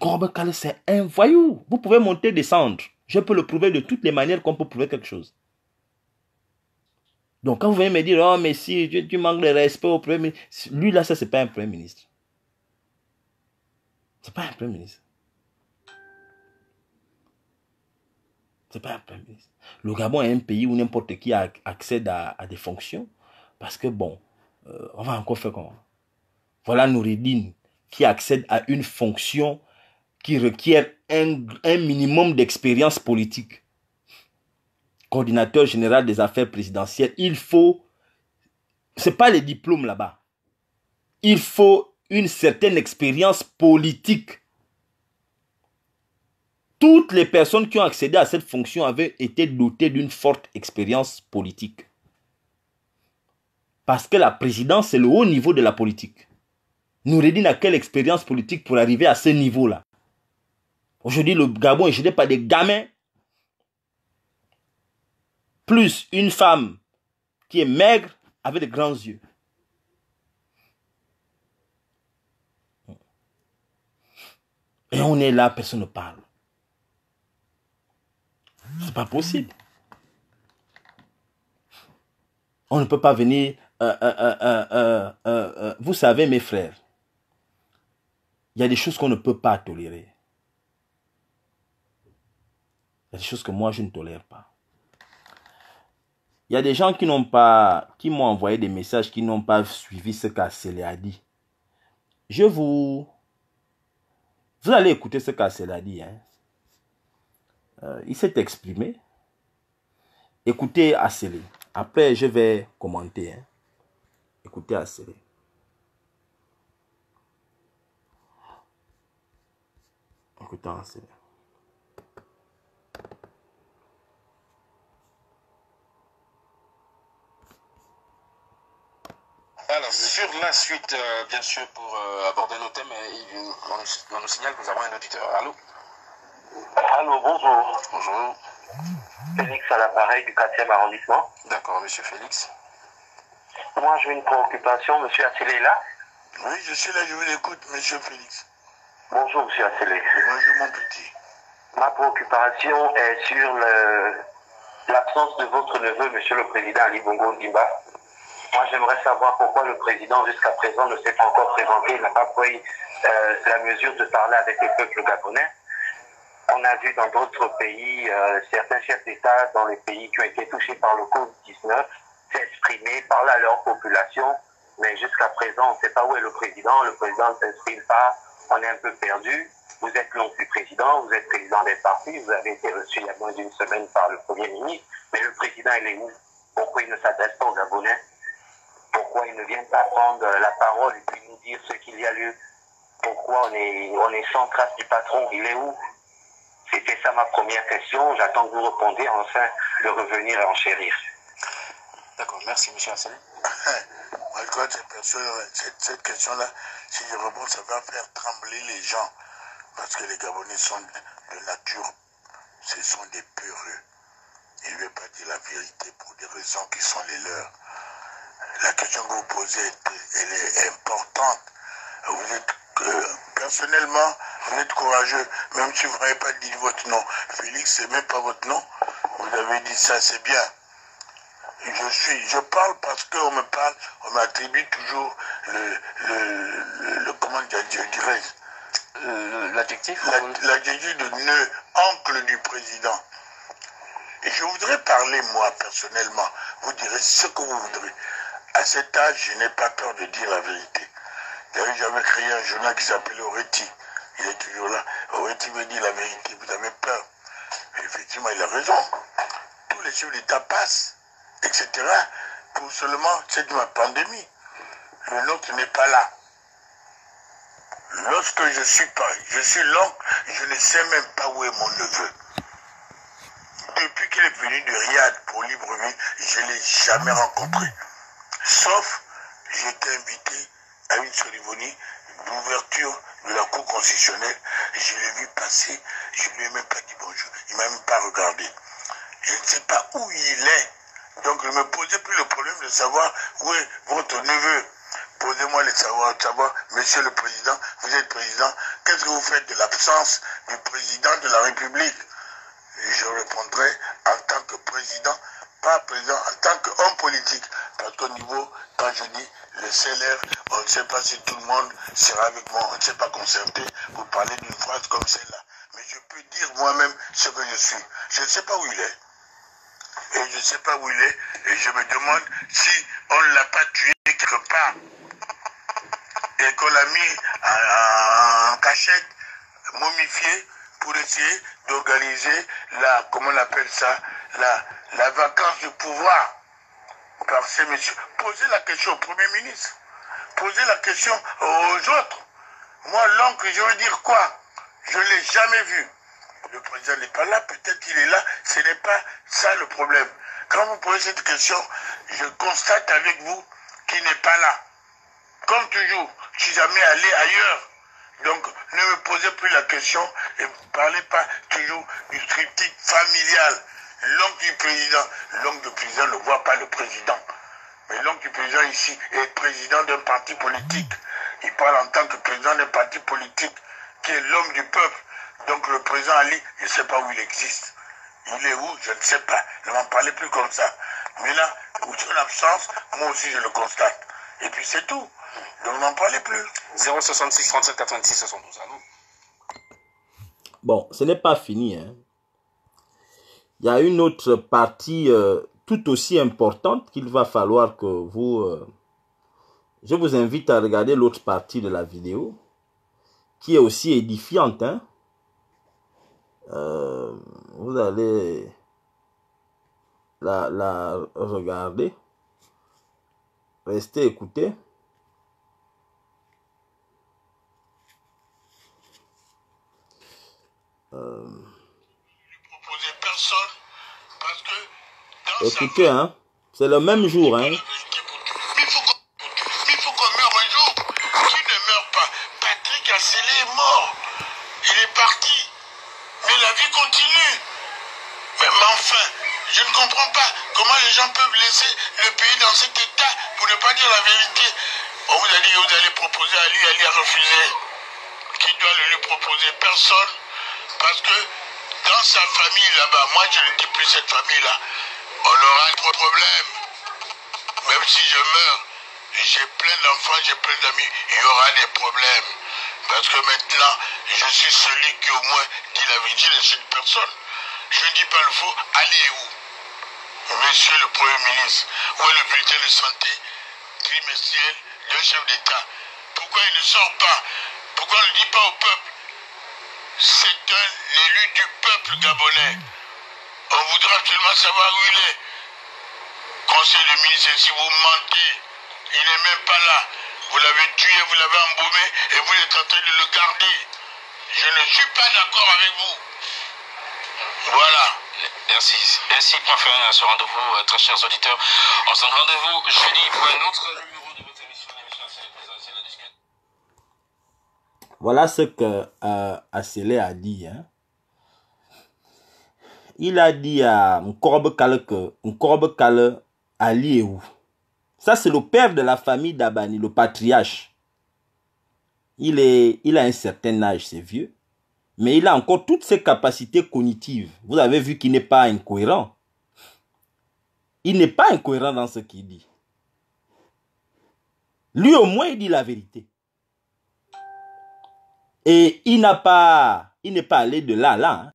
Korbekala, c'est un voyou. Vous pouvez monter, descendre. Je peux le prouver de toutes les manières qu'on peut prouver quelque chose. Donc, quand vous venez me dire, oh, mais si tu, tu manques de respect au Premier ministre, lui, là, ça, c'est pas un Premier ministre. C'est pas un Premier ministre. C'est pas un Premier ministre. Le Gabon est un pays où n'importe qui accède à, à des fonctions. Parce que, bon, euh, on va encore faire comment? Voilà Nouridine qui accède à une fonction qui requiert un, un minimum d'expérience politique. Coordinateur général des affaires présidentielles, il faut... Ce n'est pas les diplômes là-bas. Il faut une certaine expérience politique. Toutes les personnes qui ont accédé à cette fonction avaient été dotées d'une forte expérience politique. Parce que la présidence, c'est le haut niveau de la politique. Nouridine a quelle expérience politique pour arriver à ce niveau-là? Aujourd'hui, le Gabon est géré par des gamins. Plus une femme qui est maigre avec de grands yeux. Et on est là, personne ne parle. C'est pas possible. On ne peut pas venir... Euh, euh, euh, euh, euh, euh, euh, vous savez, mes frères, il y a des choses qu'on ne peut pas tolérer. Il y a des choses que moi, je ne tolère pas. Il y a des gens qui n'ont pas, qui m'ont envoyé des messages, qui n'ont pas suivi ce qu'Asele a dit. Je vous... Vous allez écouter ce qu'Asele a dit. Hein. Euh, il s'est exprimé. Écoutez Asele. Après, je vais commenter. Hein. Écoutez Asele. Écoutez Asele. Alors, sur la suite, euh, bien sûr, pour euh, aborder nos thèmes, euh, on, on nous signale que nous avons un auditeur. Allô? Allô, bonjour. Bonjour. Félix à l'appareil du quatrième arrondissement. D'accord, monsieur Félix. Moi, j'ai une préoccupation. Monsieur Asele est là? Oui, je suis là, je vous écoute, monsieur Félix. Bonjour, monsieur Asele. Bonjour, mon petit. Ma préoccupation est sur l'absence de votre neveu, monsieur le président Ali Bongo Ondimba. Moi, j'aimerais savoir pourquoi le président, jusqu'à présent, ne s'est pas encore présenté. Il n'a pas pris euh, la mesure de parler avec le peuple gabonais. On a vu dans d'autres pays, euh, certains chefs d'État, dans les pays qui ont été touchés par le covid dix-neuf, s'exprimer, parler à leur population. Mais jusqu'à présent, on ne sait pas où est le président. Le président ne s'exprime pas. On est un peu perdu. Vous êtes l'oncle du président, vous êtes président des partis. Vous avez été reçu il y a moins d'une semaine par le Premier ministre. Mais le président, il est où? Pourquoi il ne s'adresse pas aux Gabonais? Pourquoi ils ne viennent pas prendre la parole et puis nous dire ce qu'il y a lieu? Pourquoi on est, on est sans trace du patron? Il est où? C'était ça ma première question. J'attends que vous répondiez enfin de revenir et enchérir. D'accord, merci monsieur Asele. Malgré cette, cette question-là, si je réponds, ça va faire trembler les gens. Parce que les Gabonais sont de nature, ce sont des peureux. Ils ne veulent pas dire la vérité pour des raisons qui sont les leurs. La question que vous posez, elle est importante. Vous êtes, euh, personnellement, vous êtes courageux. Même si vous n'avez pas dit votre nom. Félix, c'est même pas votre nom. Vous avez dit ça, c'est bien. Je suis, je parle parce qu'on me parle, on m'attribue toujours le, le, le comment dire, je dirais, euh, l'adjectif l'adjectif de nœud, oncle du président. Et je voudrais parler, moi, personnellement. Vous direz ce que vous voudrez. à cet âge, je n'ai pas peur de dire la vérité. D'ailleurs, j'avais créé un journal qui s'appelait Oreti. Il est toujours là. Oreti me dit la vérité, vous avez peur. Et effectivement, il a raison. Tous les chefs d'État passent, et cetera. Pour seulement cette pandémie. Le nôtre n'est pas là. Lorsque je suis pas, je suis l'oncle, je ne sais même pas où est mon neveu. Depuis qu'il est venu de Riyad pour Libreville, je ne l'ai jamais rencontré. Sauf, j'ai été invité à une cérémonie d'ouverture de la Cour constitutionnelle. Je l'ai vu passer, je ne lui ai même pas dit bonjour, il ne m'a même pas regardé. Je ne sais pas où il est. Donc ne me posez plus le problème de savoir où est votre neveu. Posez-moi le savoir, savoir, monsieur le président, vous êtes président, qu'est-ce que vous faites de l'absence du président de la République? Et je répondrai en tant que président, pas président, en tant qu'homme politique. Parce qu'au niveau, quand je dis le C L R, on ne sait pas si tout le monde sera avec moi, on ne sait pas concerté. Vous parlez d'une phrase comme celle-là. Mais je peux dire moi-même ce que je suis. Je ne sais pas où il est. Et je ne sais pas où il est. Et je me demande si on ne l'a pas tué quelque part. Et qu'on l'a mis en cachette, momifié, pour essayer d'organiser la, comment on appelle ça, la, la vacance du pouvoir par ces messieurs. Posez la question au Premier ministre, posez la question aux autres. Moi, l'oncle, je veux dire quoi? Je ne l'ai jamais vu. Le président n'est pas là, peut-être qu'il est là, ce n'est pas ça le problème. Quand vous posez cette question, je constate avec vous qu'il n'est pas là. Comme toujours, je ne suis jamais allé ailleurs. Donc, ne me posez plus la question et ne parlez pas toujours du triptyque familial. L'oncle du président, l'oncle du président ne voit pas le président. Mais l'oncle du président ici est président d'un parti politique. Il parle en tant que président d'un parti politique qui est l'homme du peuple. Donc le président Ali, je ne sais pas où il existe. Il est où, je ne sais pas. Ne m'en parlez plus comme ça. Mais là, où son absence, moi aussi je le constate. Et puis c'est tout. Donc n'en parlez plus. zéro soixante-six trente-sept quatre-vingt-six soixante-douze. Allô. Bon, ce n'est pas fini. Hein. Il y a une autre partie euh, tout aussi importante qu'il va falloir que vous... Euh, je vous invite à regarder l'autre partie de la vidéo, qui est aussi édifiante. Hein. Euh, vous allez la, la regarder. Restez écouter. Euh... Personne parce que dans écoutez, sa... hein, c'est le même jour, hein. Mais il faut qu'on meure un jour, qu'il ne meure pas. Patrick Asselé est mort, il est parti, mais la vie continue. Mais, mais enfin, je ne comprends pas comment les gens peuvent laisser le pays dans cet état pour ne pas dire la vérité. On vous a dit que vous allez proposer à lui, elle a refusé. Qui doit le lui proposer? Personne. Parce que dans sa famille là-bas, moi je ne dis plus cette famille-là, on aura un gros problème. Même si je meurs, j'ai plein d'enfants, j'ai plein d'amis, il y aura des problèmes. Parce que maintenant, je suis celui qui au moins dit la vérité, je ne suis une personne. Je ne dis pas le faux, allez où? Monsieur le Premier ministre, où est le bulletin de santé trimestriel de chef d'État? Pourquoi il ne sort pas? Pourquoi on ne le dit pas au peuple? C'est un élu du peuple gabonais. On voudra absolument savoir où il est. Conseil des ministres, si vous mentez, il n'est même pas là. Vous l'avez tué, vous l'avez embaumé et vous êtes en train de le garder. Je ne suis pas d'accord avec vous. Voilà. Merci. Ainsi, point final à ce rendez-vous, très chers auditeurs. On se donne rendez-vous jeudi pour un autre numéro de votre émission. Voilà ce que euh, Asselé a dit. Hein. Il a dit à Nkorbe Kale que Nkorbe Kale Ali est où? Ça, c'est le père de la famille d'Abani, le patriarche. Il, est, il a un certain âge, c'est vieux. Mais il a encore toutes ses capacités cognitives. Vous avez vu qu'il n'est pas incohérent. Il n'est pas incohérent dans ce qu'il dit. Lui, au moins, il dit la vérité. Et il n'a pas, il n'est pas allé de là à là.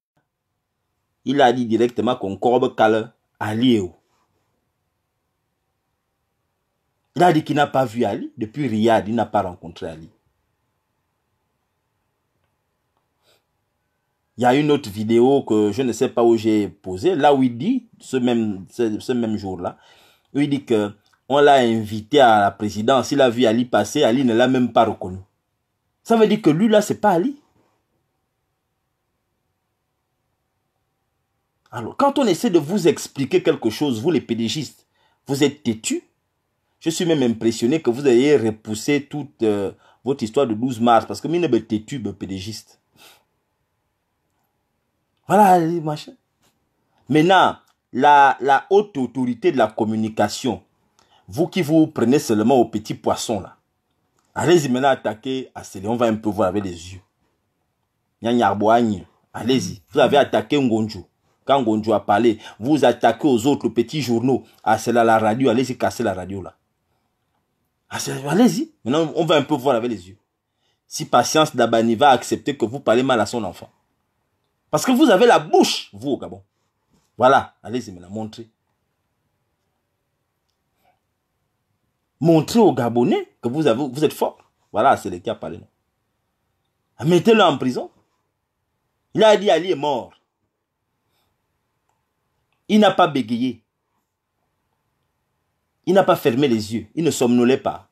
Il a dit directement qu'on Nkorbe Kale Ali. Il a dit qu'il n'a pas vu Ali. Depuis Riyad, il n'a pas rencontré Ali. Il y a une autre vidéo que je ne sais pas où j'ai posée, là où il dit, ce même, ce, ce même jour-là, où il dit que on l'a invité à la présidence, il a vu Ali passer, Ali ne l'a même pas reconnu. Ça veut dire que lui, là, c'est pas Ali. Alors, quand on essaie de vous expliquer quelque chose, vous les pédégistes, vous êtes têtus. Je suis même impressionné que vous ayez repoussé toute euh, votre histoire de douze mars, parce que moi, je suis têtu, pédégiste. Voilà, machin. Maintenant, la, la haute autorité de la communication, vous qui vous prenez seulement aux petits poissons, là, allez-y maintenant attaquer à Célé. On va un peu voir avec les yeux. Allez-y. Vous avez attaqué Ngonjo. Quand Ngonjo a parlé, vous attaquez aux autres petits journaux. À Célé, à la radio, allez-y casser la radio, là. Allez-y. Maintenant, on va un peu voir avec les yeux. Si Patience Dabani va accepter que vous parlez mal à son enfant. Parce que vous avez la bouche, vous, au Gabon. Voilà, allez-y, me la montrer. Montrez aux Gabonais que vous, avez, vous êtes fort. Voilà, c'est le cas parlé. Mettez-le en prison. Il a dit Ali est mort. Il n'a pas bégayé. Il n'a pas fermé les yeux. Il ne somnolait pas.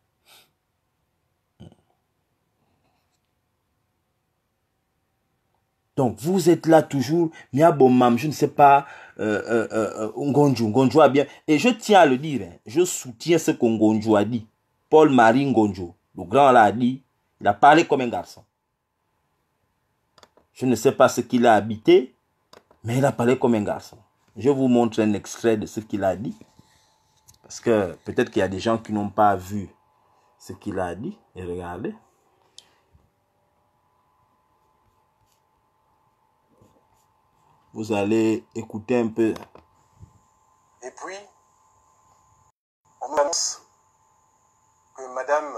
Donc, vous êtes là toujours, Miabomam, je ne sais pas, euh, euh, euh, Ngonjo, Ngonjo a bien... Et je tiens à le dire, hein, je soutiens ce que Ngonjo a dit. Paul-Marie Ngonjo, le grand là a dit, il a parlé comme un garçon. Je ne sais pas ce qu'il a habité, mais il a parlé comme un garçon. Je vous montre un extrait de ce qu'il a dit, parce que peut-être qu'il y a des gens qui n'ont pas vu ce qu'il a dit, et regardez. Vous allez écouter un peu. Et puis, on nous annonce que madame,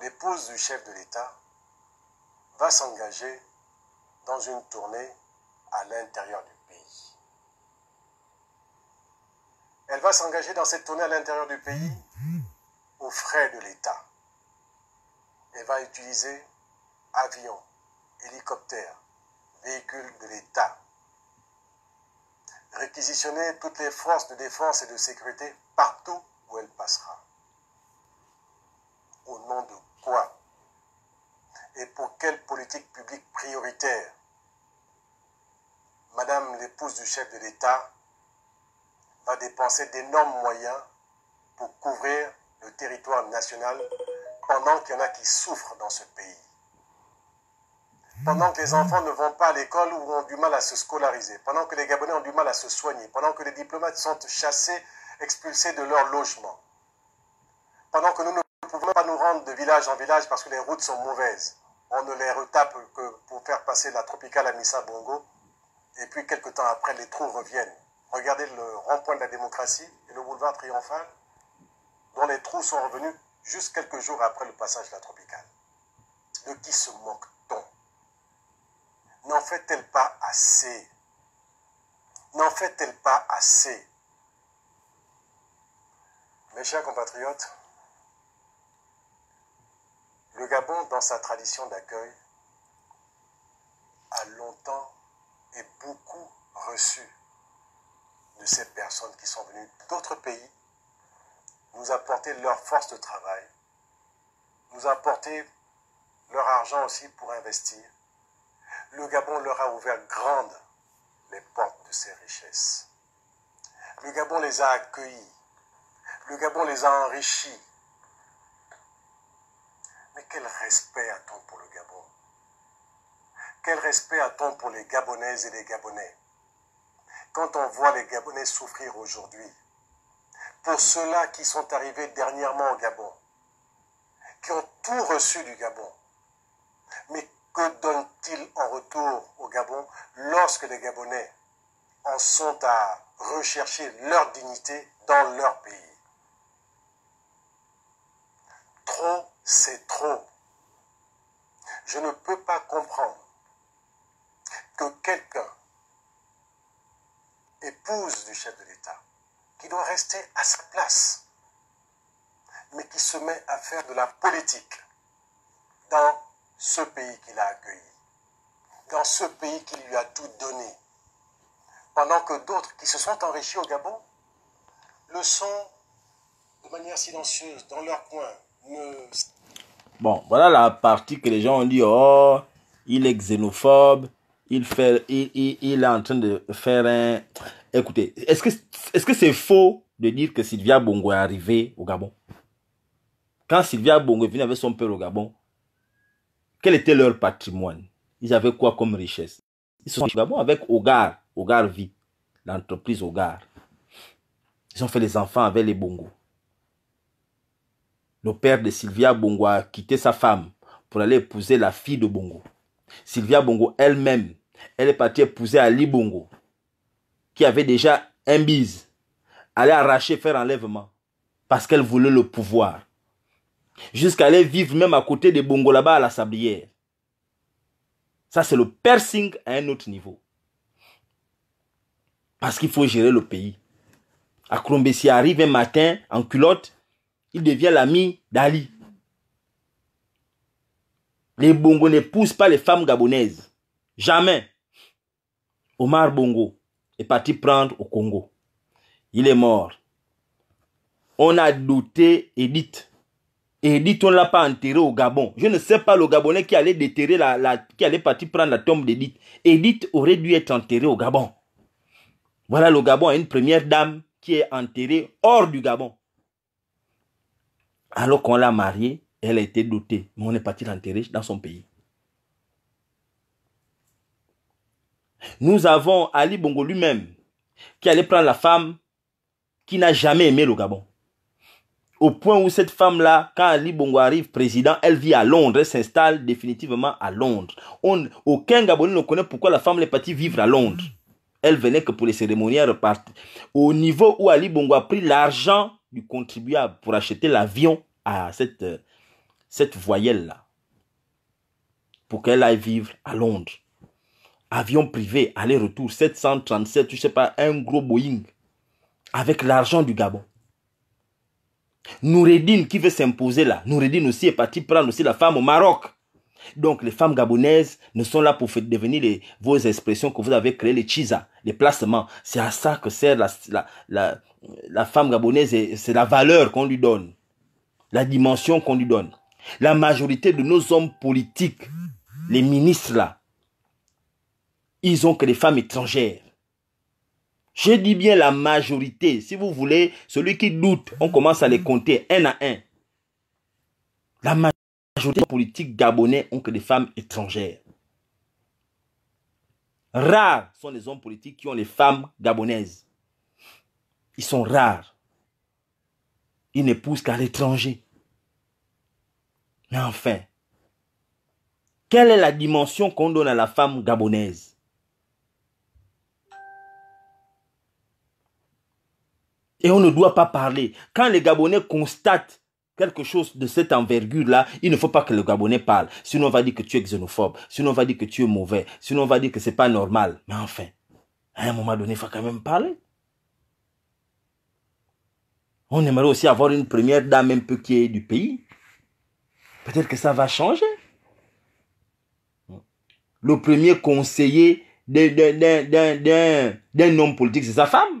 l'épouse du chef de l'État, va s'engager dans une tournée à l'intérieur du pays. Elle va s'engager dans cette tournée à l'intérieur du pays aux frais de l'État. Elle va utiliser avions, hélicoptères, véhicules de l'État. Réquisitionner toutes les forces de défense et de sécurité partout où elle passera. Au nom de quoi? Et pour quelle politique publique prioritaire? Madame l'épouse du chef de l'État va dépenser d'énormes moyens pour couvrir le territoire national pendant qu'il y en a qui souffrent dans ce pays. Pendant que les enfants ne vont pas à l'école ou ont du mal à se scolariser, pendant que les Gabonais ont du mal à se soigner, pendant que les diplomates sont chassés, expulsés de leur logement, pendant que nous ne pouvons pas nous rendre de village en village parce que les routes sont mauvaises, on ne les retape que pour faire passer la tropicale à Missa Bongo, et puis quelques temps après, les trous reviennent. Regardez le rond-point de la démocratie et le boulevard triomphal, dont les trous sont revenus juste quelques jours après le passage de la tropicale. De qui se moque-t-on? N'en fait-elle pas assez? N'en fait-elle pas assez? Mes chers compatriotes, le Gabon, dans sa tradition d'accueil, a longtemps et beaucoup reçu de ces personnes qui sont venues d'autres pays, nous apporter leur force de travail, nous apporter leur argent aussi pour investir. Le Gabon leur a ouvert grandes les portes de ses richesses. Le Gabon les a accueillis. Le Gabon les a enrichis. Mais quel respect a-t-on pour le Gabon? Quel respect a-t-on pour les Gabonaises et les Gabonais? Quand on voit les Gabonais souffrir aujourd'hui, pour ceux-là qui sont arrivés dernièrement au Gabon, qui ont tout reçu du Gabon, mais que donnent-ils en retour au Gabon lorsque les Gabonais en sont à rechercher leur dignité dans leur pays? Trop, c'est trop. Je ne peux pas comprendre que quelqu'un, épouse du chef de l'État, qui doit rester à sa place, mais qui se met à faire de la politique dans ce pays qu'il a accueilli, dans ce pays qui lui a tout donné. Pendant que d'autres qui se sont enrichis au Gabon le sont de manière silencieuse, dans leur coin. Ne... Bon, voilà la partie que les gens ont dit, oh, il est xénophobe, il, fait, il, il, il est en train de faire un... Écoutez, est-ce que est-ce que c'est faux de dire que Sylvia Bongo est arrivée au Gabon? Quand Sylvia Bongo est venue avec son père au Gabon, quel était leur patrimoine? Ils avaient quoi comme richesse? Ils sont au Gabon avec Hogar, Hogar Vie, l'entreprise Hogar. Ils ont fait les enfants avec les Bongo. Le père de Sylvia Bongo a quitté sa femme pour aller épouser la fille de Bongo. Sylvia Bongo elle-même, elle est partie épouser Ali Bongo, qui avait déjà un bise, aller arracher, faire enlèvement, parce qu'elle voulait le pouvoir. Jusqu'à aller vivre même à côté des Bongo là-bas à la Sablière. Ça, c'est le piercing à un autre niveau. Parce qu'il faut gérer le pays. Akrombesi arrive un matin en culotte, il devient l'ami d'Ali. Les Bongo n'épousent pas les femmes gabonaises. Jamais. Omar Bongo est parti prendre au Congo. Il est mort. On a doté Edith. Edith, on ne l'a pas enterré au Gabon. Je ne sais pas le Gabonais qui allait déterrer la, la, qui allait partir prendre la tombe d'Edith. Edith aurait dû être enterrée au Gabon. Voilà le Gabon a une première dame qui est enterrée hors du Gabon. Alors qu'on l'a mariée, elle a été dotée. Mais on est parti l'enterrer dans son pays. Nous avons Ali Bongo lui-même qui allait prendre la femme qui n'a jamais aimé le Gabon. Au point où cette femme-là, quand Ali Bongo arrive président, elle vit à Londres, elle s'installe définitivement à Londres. On, aucun Gabonais ne connaît pourquoi la femme est partie vivre à Londres. Elle venait que pour les cérémonies, elle repartait. Au niveau où Ali Bongo a pris l'argent du contribuable pour acheter l'avion à cette, cette voyelle-là, pour qu'elle aille vivre à Londres. Avion privé, aller-retour, sept cent trente-sept, je ne sais pas, un gros Boeing, avec l'argent du Gabon. Noureddin qui veut s'imposer là, Noureddin aussi est parti prendre aussi la femme au Maroc. Donc les femmes gabonaises ne sont là pour devenir les, vos expressions que vous avez créées, les chisa, les placements. C'est à ça que sert la, la, la, la femme gabonaise, c'est la valeur qu'on lui donne, la dimension qu'on lui donne. La majorité de nos hommes politiques, les ministres là, ils ont que des femmes étrangères. Je dis bien la majorité. Si vous voulez, celui qui doute, on commence à les compter un à un. La majorité des politiques gabonais ont que des femmes étrangères. Rares sont les hommes politiques qui ont les femmes gabonaises. Ils sont rares. Ils n'épousent qu'à l'étranger. Mais enfin, quelle est la dimension qu'on donne à la femme gabonaise? Et on ne doit pas parler. Quand les Gabonais constatent quelque chose de cette envergure-là, il ne faut pas que le Gabonais parle. Sinon, on va dire que tu es xénophobe. Sinon, on va dire que tu es mauvais. Sinon, on va dire que ce n'est pas normal. Mais enfin, à un moment donné, il faut quand même parler. On aimerait aussi avoir une première dame un peu qui est du pays. Peut-être que ça va changer. Le premier conseiller d'un homme politique, c'est sa femme.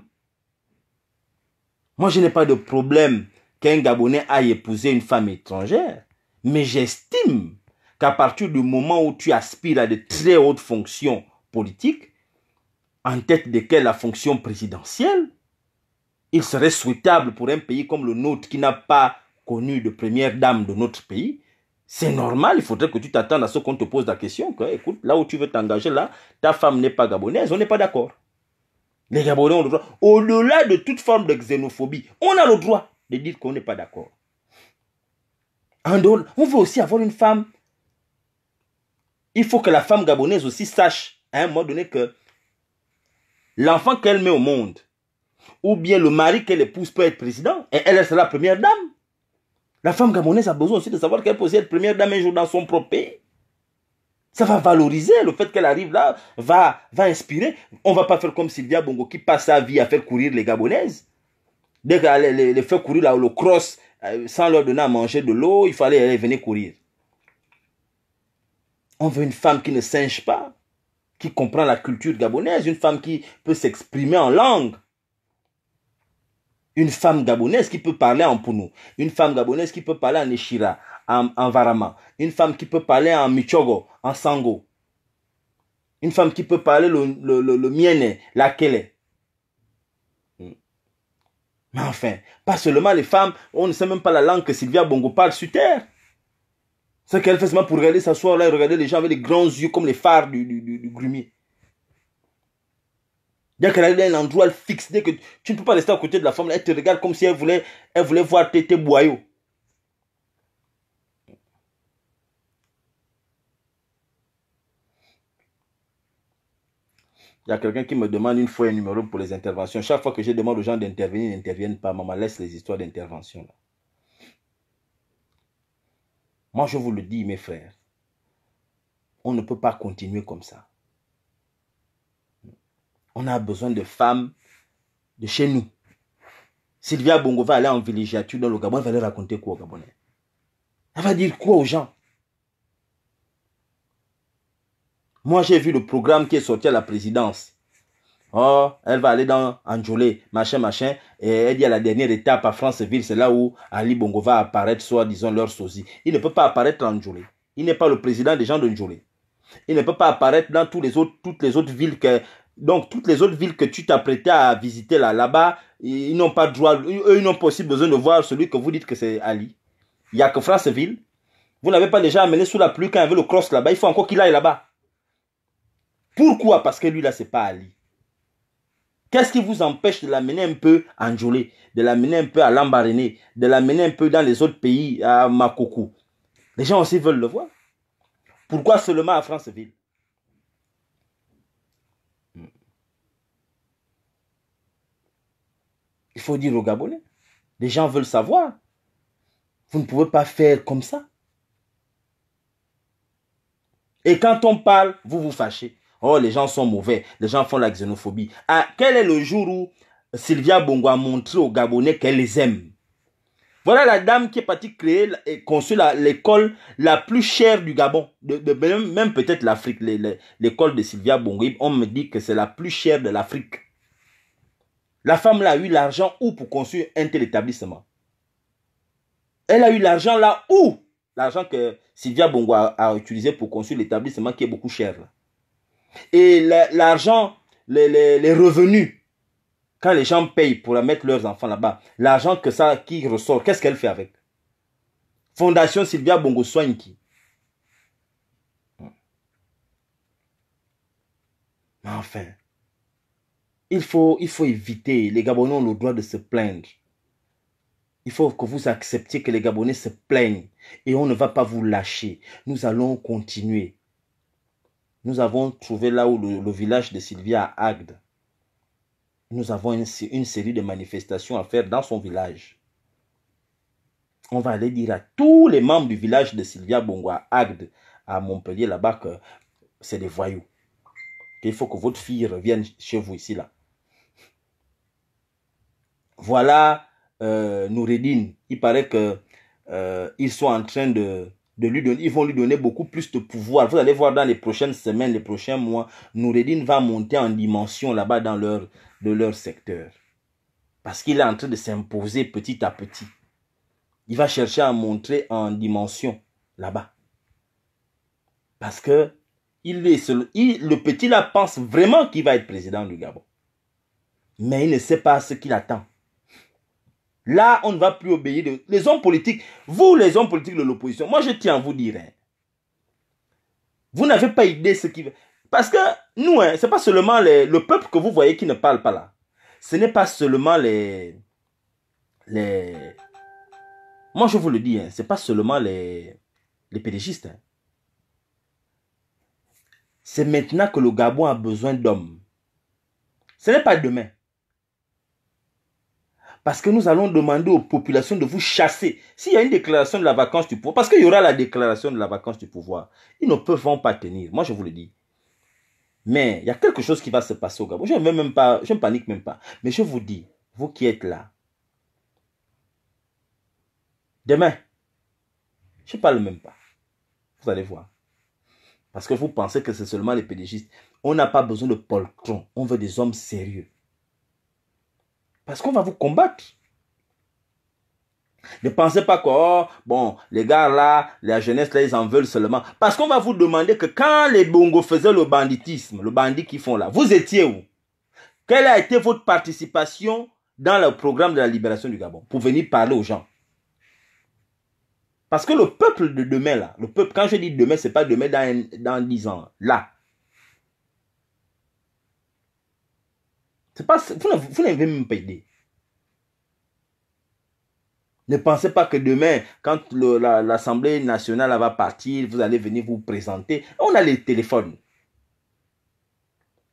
Moi, je n'ai pas de problème qu'un Gabonais aille épouser une femme étrangère. Mais j'estime qu'à partir du moment où tu aspires à de très hautes fonctions politiques, en tête desquelles la fonction présidentielle, il serait souhaitable pour un pays comme le nôtre qui n'a pas connu de première dame de notre pays, c'est normal, il faudrait que tu t'attendes à ce qu'on te pose la question, que, écoute, là où tu veux t'engager, là, ta femme n'est pas gabonaise, on n'est pas d'accord. Les Gabonais ont le droit, au-delà de toute forme de xénophobie, on a le droit de dire qu'on n'est pas d'accord. En dehors, on veut aussi avoir une femme. Il faut que la femme gabonaise aussi sache, à un moment donné, que l'enfant qu'elle met au monde, ou bien le mari qu'elle épouse peut être président, et elle sera la première dame. La femme gabonaise a besoin aussi de savoir qu'elle peut aussi être première dame un jour dans son propre pays. Ça va valoriser le fait qu'elle arrive là, va, va inspirer. On ne va pas faire comme Sylvia Bongo qui passe sa vie à faire courir les Gabonaises. Dès qu'elle les, les, les fait courir là, le cross, sans leur donner à manger de l'eau, il fallait aller venir courir. On veut une femme qui ne singe pas, qui comprend la culture gabonaise, une femme qui peut s'exprimer en langue. Une femme gabonaise qui peut parler en Puno, une femme gabonaise qui peut parler en Echira, en, en Varama, une femme qui peut parler en Michogo, en Sango, une femme qui peut parler le, le, le, le Mienne, la Kélé. Mais enfin, pas seulement les femmes, on ne sait même pas la langue que Sylvia Bongo parle sur terre. Ce qu'elle fait seulement pour regarder, s'asseoir là et regarder les gens avec les grands yeux comme les phares du, du, du, du grumier. Dès qu'elle est dans un endroit fixe, dès que tu ne peux pas rester à côté de la femme, elle te regarde comme si elle voulait, elle voulait voir tes, tes boyaux. Il y a quelqu'un qui me demande une fois un numéro pour les interventions. Chaque fois que je demande aux gens d'intervenir, ils n'interviennent pas. Maman, laisse les histoires d'intervention. Moi, je vous le dis, mes frères, on ne peut pas continuer comme ça. On a besoin de femmes de chez nous. Sylvia Bongo va aller en villégiature dans le Gabon, elle va leur raconter quoi aux Gabonais? Elle va dire quoi aux gens? Moi, j'ai vu le programme qui est sorti à la présidence. Oh, elle va aller dans Anjolé, machin, machin. Et elle dit à la dernière étape à Franceville, c'est là où Ali Bongo va apparaître, soit disons leur sosie. Il ne peut pas apparaître à Anjolé. Il n'est pas le président des gens d'Anjolé. Il ne peut pas apparaître dans tous les autres, toutes les autres villes que... Donc, toutes les autres villes que tu t'apprêtais à visiter là, là-bas, ils n'ont pas droit, eux, ils n'ont pas aussi besoin de voir celui que vous dites que c'est Ali. Il n'y a que Franceville. Vous n'avez pas déjà amené sous la pluie quand il y avait le cross là-bas. Il faut encore qu'il aille là-bas. Pourquoi? Parce que lui là, c'est pas Ali. Qu'est-ce qui vous empêche de l'amener un peu à Anjolé, de l'amener un peu à Lambaréné, de l'amener un peu dans les autres pays, à Makoko? Les gens aussi veulent le voir. Pourquoi seulement à Franceville? Il faut dire aux Gabonais, les gens veulent savoir. Vous ne pouvez pas faire comme ça. Et quand on parle, vous vous fâchez. Oh, les gens sont mauvais, les gens font la xénophobie. Ah, quel est le jour où Sylvia Bongo a montré aux Gabonais qu'elle les aime? Voilà la dame qui est partie créer et construire l'école la plus chère du Gabon, de, de, même, même peut-être l'Afrique. L'école de Sylvia Bongo, on me dit que c'est la plus chère de l'Afrique. La femme là a eu l'argent où pour construire un tel établissement? Elle a eu l'argent là où? L'argent que Sylvia Bongo a, a utilisé pour construire l'établissement qui est beaucoup cher. Là. Et l'argent, les, les, les revenus, quand les gens payent pour mettre leurs enfants là-bas, l'argent que ça qui ressort, qu'est-ce qu'elle fait avec? Fondation Sylvia Bongo soigne qui? Mais enfin... Il faut, il faut éviter. Les Gabonais ont le droit de se plaindre. Il faut que vous acceptiez que les Gabonais se plaignent. Et on ne va pas vous lâcher. Nous allons continuer. Nous avons trouvé là où le, le village de Sylvia à Agde. Nous avons une, une série de manifestations à faire dans son village. On va aller dire à tous les membres du village de Sylvia Bongo à Agde, à Montpellier, là-bas, que c'est des voyous. Qu'il faut que votre fille revienne chez vous ici, là. Voilà euh, Noureddin. Il paraît que euh, ils sont en train de, de lui donner, ils vont lui donner beaucoup plus de pouvoir. Vous allez voir dans les prochaines semaines, les prochains mois, Noureddin va monter en dimension là-bas dans leur, de leur secteur. Parce qu'il est en train de s'imposer petit à petit. Il va chercher à monter en dimension là-bas. Parce que il est seul, il, le petit là pense vraiment qu'il va être président du Gabon. Mais il ne sait pas ce qu'il attend. Là, on ne va plus obéir. De, les hommes politiques, vous les hommes politiques de l'opposition, moi je tiens à vous dire, hein, vous n'avez pas idée ce qui... Parce que nous, hein, ce n'est pas seulement les, le peuple que vous voyez qui ne parle pas là. Ce n'est pas seulement les... les. Moi je vous le dis, hein, ce n'est pas seulement les, les pédégistes. Hein. C'est maintenant que le Gabon a besoin d'hommes. Ce n'est pas demain. Parce que nous allons demander aux populations de vous chasser. S'il y a une déclaration de la vacance du pouvoir, parce qu'il y aura la déclaration de la vacance du pouvoir, ils ne peuvent pas tenir. Moi, je vous le dis. Mais il y a quelque chose qui va se passer au Gabon. Je ne panique même pas. Mais je vous dis, vous qui êtes là, Demain, je ne parle même pas. Vous allez voir. Parce que vous pensez que c'est seulement les pédégistes. On n'a pas besoin de poltrons. On veut des hommes sérieux. Parce qu'on va vous combattre. Ne pensez pas que, oh, bon, les gars là, la jeunesse là, ils en veulent seulement. Parce qu'on va vous demander que quand les Bongo faisaient le banditisme, le bandit qu'ils font là, vous étiez où? Quelle a été votre participation dans le programme de la libération du Gabon pour venir parler aux gens? Parce que le peuple de demain là, le peuple, quand je dis demain, c'est pas demain dans, dans dix ans, là. C'est pas, vous n'avez même pas idée. Ne pensez pas que demain, quand l'Assemblée nationale va partir, vous allez venir vous présenter. On a les téléphones.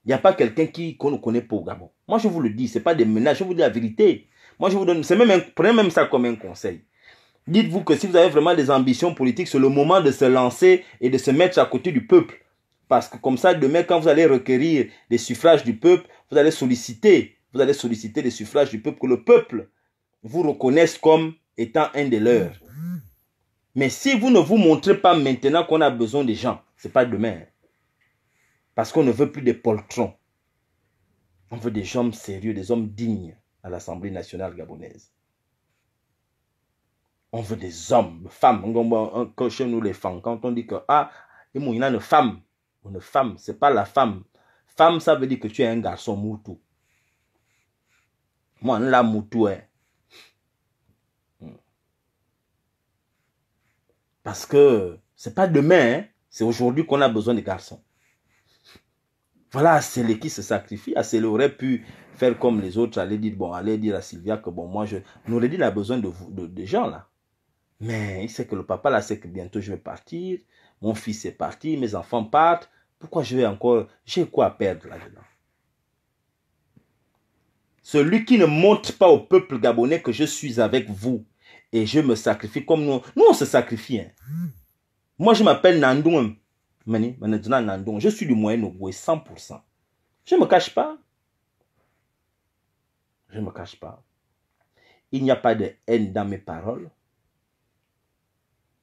Il n'y a pas quelqu'un qu'on ne connaît pas au Gabon. Moi, je vous le dis, ce n'est pas des menaces, je vous dis la vérité. Moi, je vous donne, même un, prenez même ça comme un conseil. Dites-vous que si vous avez vraiment des ambitions politiques, c'est le moment de se lancer et de se mettre à côté du peuple. Parce que comme ça, demain, quand vous allez requérir des suffrages du peuple, vous allez solliciter, vous allez solliciter des suffrages du peuple, que le peuple vous reconnaisse comme étant un des leurs. Mais si vous ne vous montrez pas maintenant qu'on a besoin des gens, ce n'est pas demain. Parce qu'on ne veut plus des poltrons. On veut des hommes sérieux, des hommes dignes à l'Assemblée nationale gabonaise. On veut des hommes, femmes. Quand chez nous les femmes, quand on dit que ah, il y a une femme, une femme, c'est pas la femme. Femme, ça veut dire que tu es un garçon moutou. Moi, on l'a moutou, hein. Parce que c'est pas demain, hein, c'est aujourd'hui qu'on a besoin des garçons. Voilà, Asselé qui se sacrifie. Asselé aurait pu faire comme les autres, aller dire, bon, aller dire à Sylvia que bon, moi, je. Noureddine a besoin de, de, de gens là. Mais il sait que le papa là sait que bientôt je vais partir, mon fils est parti, mes enfants partent. Pourquoi je vais encore. J'ai quoi à perdre là-dedans? Celui qui ne montre pas au peuple gabonais que je suis avec vous. Et je me sacrifie comme nous. Nous, on se sacrifie. Hein. Mm. Moi, je m'appelle Nandou. Je suis du Moyen-Ogooué, cent pour cent. Je ne me cache pas. Je ne me cache pas. Il n'y a pas de haine dans mes paroles.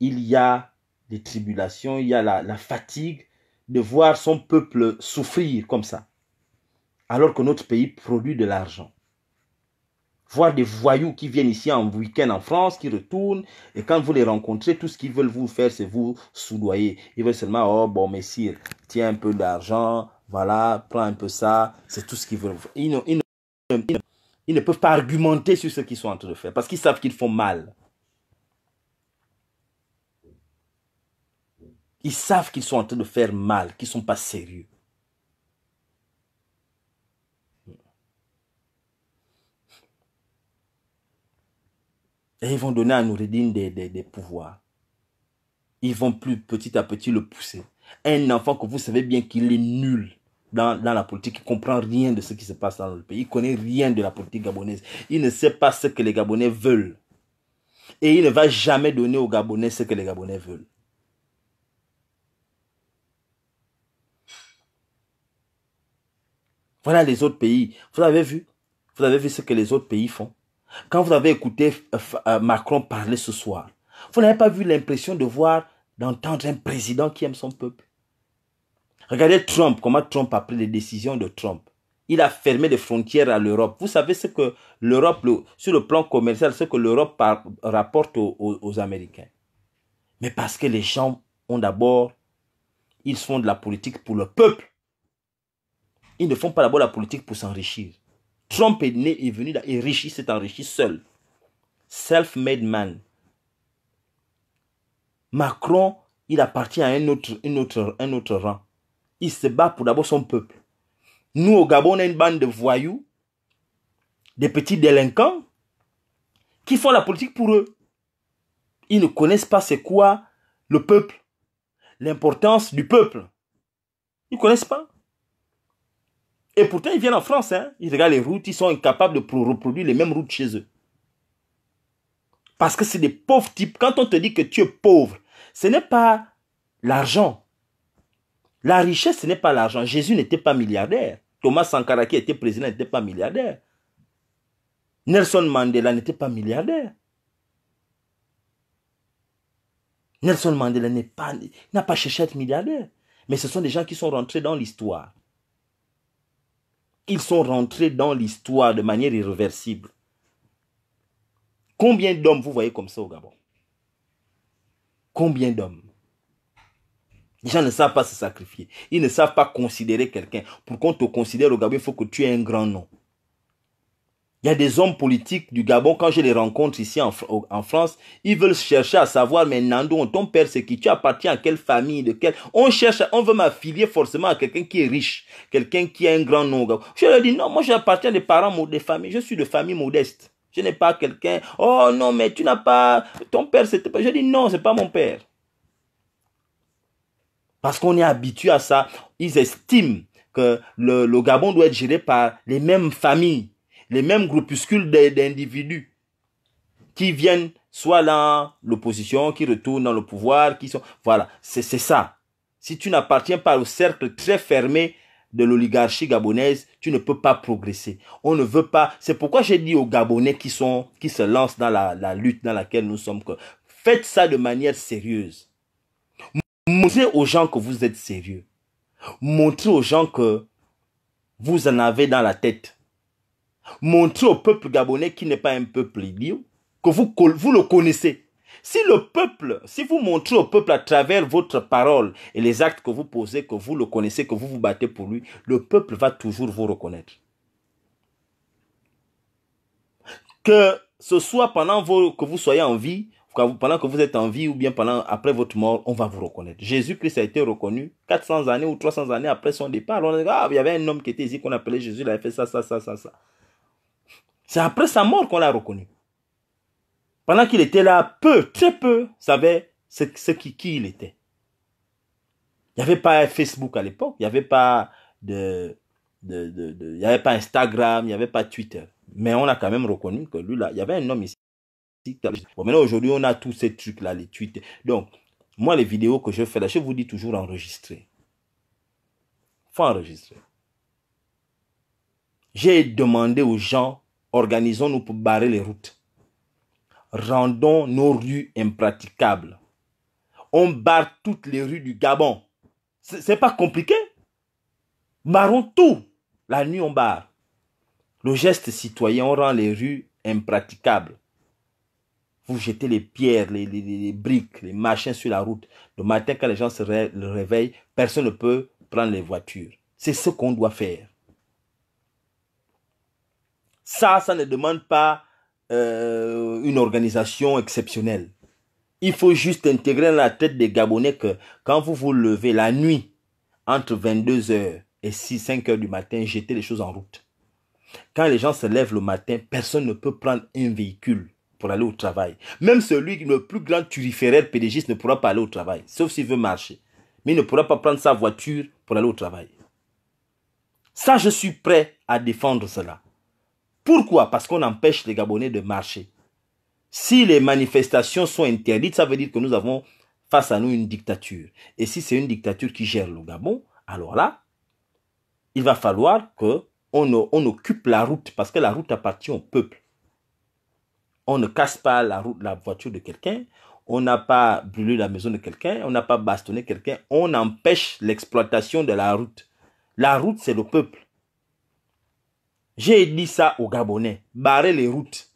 Il y a des tribulations, il y a la, la fatigue de voir son peuple souffrir comme ça. Alors que notre pays produit de l'argent. Voir des voyous qui viennent ici en week-end en France, qui retournent, et quand vous les rencontrez, tout ce qu'ils veulent vous faire, c'est vous soudoyer. Ils veulent seulement, oh bon, messire, tiens un peu d'argent, voilà, prends un peu ça, c'est tout ce qu'ils veulent. Ils ne, ils, ne, ils, ne, ils ne peuvent pas argumenter sur ce qu'ils sont en train de faire, parce qu'ils savent qu'ils font mal. Ils savent qu'ils sont en train de faire mal, qu'ils ne sont pas sérieux. Et ils vont donner à Noureddine des, des, des pouvoirs. Ils vont plus petit à petit le pousser. Un enfant que vous savez bien qu'il est nul dans, dans la politique, il ne comprend rien de ce qui se passe dans le pays. Il ne connaît rien de la politique gabonaise. Il ne sait pas ce que les Gabonais veulent. Et il ne va jamais donner aux Gabonais ce que les Gabonais veulent. Voilà les autres pays. Vous avez vu? Vous avez vu ce que les autres pays font? Quand vous avez écouté Macron parler ce soir, vous n'avez pas vu l'impression de voir, d'entendre un président qui aime son peuple. Regardez Trump, comment Trump a pris les décisions de Trump. Il a fermé les frontières à l'Europe. Vous savez ce que l'Europe, sur le plan commercial, ce que l'Europe rapporte aux, aux, aux Américains. Mais parce que les gens ont d'abord, ils font de la politique pour le peuple. Ils ne font pas d'abord la politique pour s'enrichir. Trump est né, est venu, est riche, il s'est enrichi seul. Self-made man. Macron, il appartient à un autre, une autre, un autre rang. Il se bat pour d'abord son peuple. Nous, au Gabon, on a une bande de voyous, des petits délinquants, qui font la politique pour eux. Ils ne connaissent pas c'est quoi le peuple, l'importance du peuple. Ils ne connaissent pas. Et pourtant, ils viennent en France, hein? Ils regardent les routes, ils sont incapables de reproduire les mêmes routes chez eux. Parce que c'est des pauvres types. Quand on te dit que tu es pauvre, ce n'est pas l'argent. La richesse, ce n'est pas l'argent. Jésus n'était pas milliardaire. Thomas Sankara, qui était président, n'était pas milliardaire. Nelson Mandela n'était pas milliardaire. Nelson Mandela n'est pas, n'a pas cherché à être milliardaire. Mais ce sont des gens qui sont rentrés dans l'histoire. Ils sont rentrés dans l'histoire de manière irréversible. Combien d'hommes vous voyez comme ça au Gabon? Combien d'hommes? Les gens ne savent pas se sacrifier. Ils ne savent pas considérer quelqu'un. Pour qu'on te considère au Gabon, il faut que tu aies un grand nom. Il y a des hommes politiques du Gabon, quand je les rencontre ici en, en France, ils veulent chercher à savoir, mais Nando, ton père c'est qui? Tu appartiens à quelle famille? De quelle... On cherche, on veut m'affilier forcément à quelqu'un qui est riche, quelqu'un qui a un grand nom au Gabon. Je leur dis, non, moi j'appartiens à des parents, des familles, je suis de famille modeste. Je n'ai pas quelqu'un, oh non, mais tu n'as pas, ton père c'était pas... Je dis, non, c'est pas mon père. Parce qu'on est habitué à ça. Ils estiment que le, le Gabon doit être géré par les mêmes familles, les mêmes groupuscules d'individus qui viennent soit dans l'opposition, qui retournent dans le pouvoir, qui sont... Voilà, c'est ça. Si tu n'appartiens pas au cercle très fermé de l'oligarchie gabonaise, tu ne peux pas progresser. On ne veut pas... C'est pourquoi j'ai dit aux Gabonais qui, sont, qui se lancent dans la, la lutte dans laquelle nous sommes, que faites ça de manière sérieuse. Montrez aux gens que vous êtes sérieux. Montrez aux gens que vous en avez dans la tête. Montrez au peuple gabonais qui n'est pas un peuple idiot, que vous, vous le connaissez. Si le peuple, si vous montrez au peuple à travers votre parole et les actes que vous posez, que vous le connaissez, que vous vous battez pour lui, le peuple va toujours vous reconnaître. Que ce soit pendant vos, que vous soyez en vie, pendant que vous êtes en vie ou bien pendant, après votre mort, on va vous reconnaître. Jésus-Christ a été reconnu quatre cents années ou trois cents années après son départ. On a dit, ah, il y avait un homme qui était ici qu'on appelait Jésus, il avait fait ça, ça, ça, ça, ça. C'est après sa mort qu'on l'a reconnu. Pendant qu'il était là, peu, très peu, savait ce, ce qui, qui il était. Il n'y avait pas Facebook à l'époque, il n'y avait pas de, de, de, de, il n'y avait pas Instagram, il n'y avait pas Twitter. Mais on a quand même reconnu que lui là, il y avait un homme ici. Bon, maintenant, aujourd'hui, on a tous ces trucs-là, les tweets. Donc, moi, les vidéos que je fais là, je vous dis toujours enregistrer. Il faut enregistrer. J'ai demandé aux gens, organisons-nous pour barrer les routes. Rendons nos rues impraticables. On barre toutes les rues du Gabon. C'est pas compliqué. Barrons tout. La nuit, on barre. Le geste citoyen, on rend les rues impraticables. Vous jetez les pierres, les, les, les briques, les machins sur la route. Le matin, quand les gens se ré le réveillent, personne ne peut prendre les voitures. C'est ce qu'on doit faire. Ça, ça ne demande pas euh, une organisation exceptionnelle. Il faut juste intégrer dans la tête des Gabonais que quand vous vous levez la nuit, entre vingt-deux heures et six, cinq heures du matin, jetez les choses en route. Quand les gens se lèvent le matin, personne ne peut prendre un véhicule pour aller au travail. Même celui qui est le plus grand turiféraire pédégiste ne pourra pas aller au travail, sauf s'il veut marcher. Mais il ne pourra pas prendre sa voiture pour aller au travail. Ça, je suis prêt à défendre cela. Pourquoi? Parce qu'on empêche les Gabonais de marcher. Si les manifestations sont interdites, ça veut dire que nous avons face à nous une dictature. Et si c'est une dictature qui gère le Gabon, alors là, il va falloir qu'on on occupe la route, parce que la route appartient au peuple. On ne casse pas la route, la voiture de quelqu'un, on n'a pas brûlé la maison de quelqu'un, on n'a pas bastonné quelqu'un, on empêche l'exploitation de la route. La route, c'est le peuple. J'ai dit ça aux Gabonais, barrez les routes,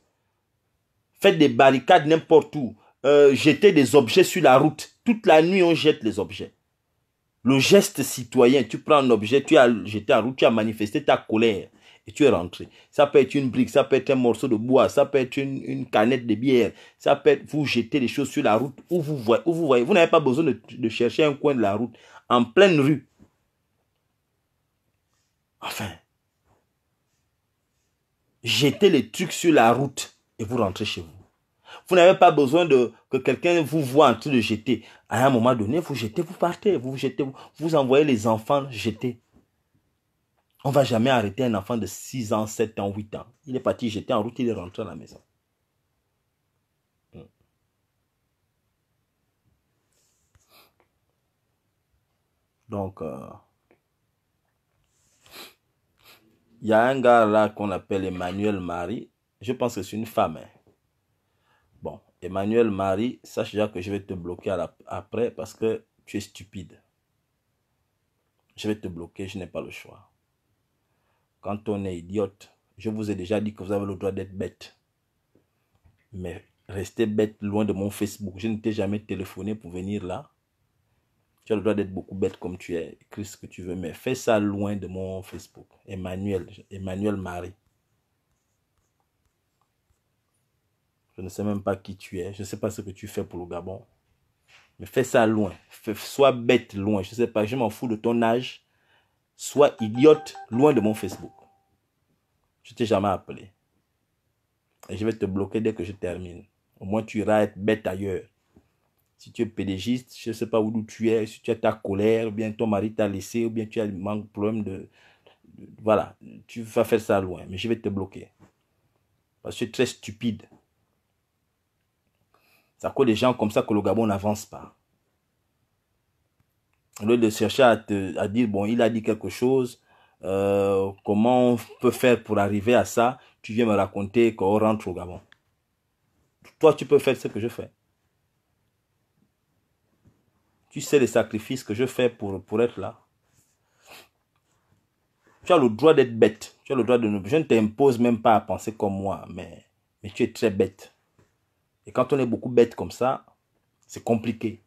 faites des barricades n'importe où, euh, jetez des objets sur la route, toute la nuit on jette les objets. Le geste citoyen, tu prends un objet, tu as jeté la route, tu as manifesté ta colère. Et tu es rentré. Ça peut être une brique, ça peut être un morceau de bois, ça peut être une, une canette de bière, ça peut être vous jetez les choses sur la route où vous voyez. Où vous voyez. Vous n'avez pas besoin de, de chercher un coin de la route, en pleine rue. Enfin, jetez les trucs sur la route et vous rentrez chez vous. Vous n'avez pas besoin de que quelqu'un vous voit en train de jeter. À un moment donné, vous jetez, vous partez, vous jetez, vous, vous envoyez les enfants jeter. On ne va jamais arrêter un enfant de six ans, sept ans, huit ans. Il est parti jeter en route, il est rentré à la maison. Donc, euh, il y a un gars là qu'on appelle Emmanuel Marie. Je pense que c'est une femme. Hein. Bon, Emmanuel Marie, sache déjà que je vais te bloquer à la, après parce que tu es stupide. Je vais te bloquer, je n'ai pas le choix. Quand on est idiote, je vous ai déjà dit que vous avez le droit d'être bête. Mais restez bête loin de mon Facebook. Je ne t'ai jamais téléphoné pour venir là. Tu as le droit d'être beaucoup bête comme tu es. Écris ce que tu veux, mais fais ça loin de mon Facebook. Emmanuel, Emmanuel Marie. Je ne sais même pas qui tu es. Je ne sais pas ce que tu fais pour le Gabon. Mais fais ça loin. Fais, sois bête loin. Je ne sais pas, je m'en fous de ton âge. Sois idiote loin de mon Facebook. Je ne t'ai jamais appelé. Et je vais te bloquer dès que je termine. Au moins, tu iras être bête ailleurs. Si tu es pédégiste, je ne sais pas où tu es, si tu as ta colère, ou bien ton mari t'a laissé, ou bien tu as un manque de problème de... Voilà, tu vas faire ça loin. Mais je vais te bloquer. Parce que tu es très stupide. C'est à cause des gens comme ça que le Gabon n'avance pas. Au lieu de chercher à, te, à dire, bon, il a dit quelque chose, euh, comment on peut faire pour arriver à ça, tu viens me raconter qu'on rentre au Gabon. Toi, tu peux faire ce que je fais. Tu sais les sacrifices que je fais pour, pour être là. Tu as le droit d'être bête. Tu as le droit de ne... Je ne t'impose même pas à penser comme moi, mais, mais tu es très bête. Et quand on est beaucoup bête comme ça, c'est compliqué.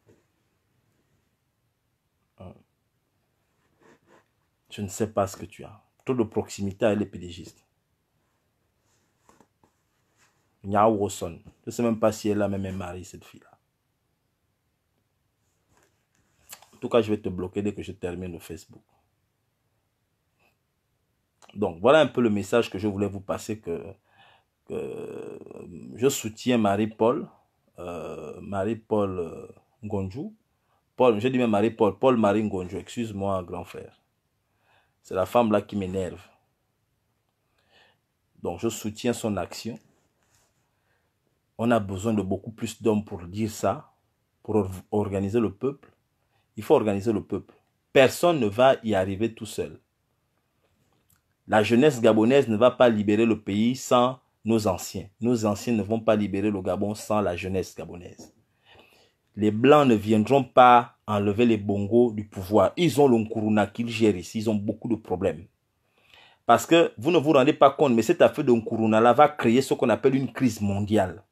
Je ne sais pas ce que tu as. Trop de proximité avec les pédégistes. Niao Rosson. Je ne sais même pas si elle a même marié cette fille-là. En tout cas, je vais te bloquer dès que je termine le Facebook. Donc, voilà un peu le message que je voulais vous passer que... Euh, je soutiens Marie-Paul, euh, Marie-Paul euh, Ngonjou, Paul, je dis même Marie-Paul, Paul-Marie Ngonjou, excuse-moi grand frère, c'est la femme là qui m'énerve, donc je soutiens son action, on a besoin de beaucoup plus d'hommes pour dire ça, pour organiser le peuple, il faut organiser le peuple, personne ne va y arriver tout seul, la jeunesse gabonaise ne va pas libérer le pays sans nos anciens. Nos anciens ne vont pas libérer le Gabon sans la jeunesse gabonaise. Les Blancs ne viendront pas enlever les Bongos du pouvoir. Ils ont l'Nkuruna qu'ils gèrent ici. Ils ont beaucoup de problèmes. Parce que vous ne vous rendez pas compte, mais cette affaire de Nkuruna-là va créer ce qu'on appelle une crise mondiale.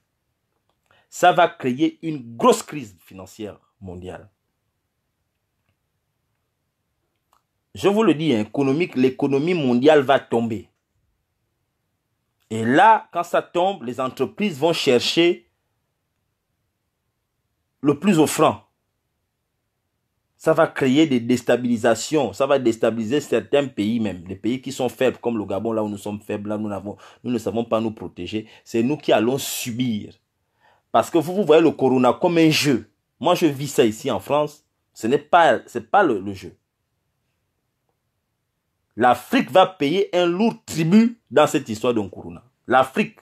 Ça va créer une grosse crise financière mondiale. Je vous le dis, économique, l'économie mondiale va tomber. Et là, quand ça tombe, les entreprises vont chercher le plus offrant. Ça va créer des déstabilisations. Ça va déstabiliser certains pays même. Les pays qui sont faibles, comme le Gabon, là où nous sommes faibles, là où nous, avons, nous ne savons pas nous protéger. C'est nous qui allons subir. Parce que vous, vous voyez le corona comme un jeu. Moi, je vis ça ici en France. Ce n'est pas, c'est pas le, le jeu. L'Afrique va payer un lourd tribut dans cette histoire de Nkuruna. L'Afrique.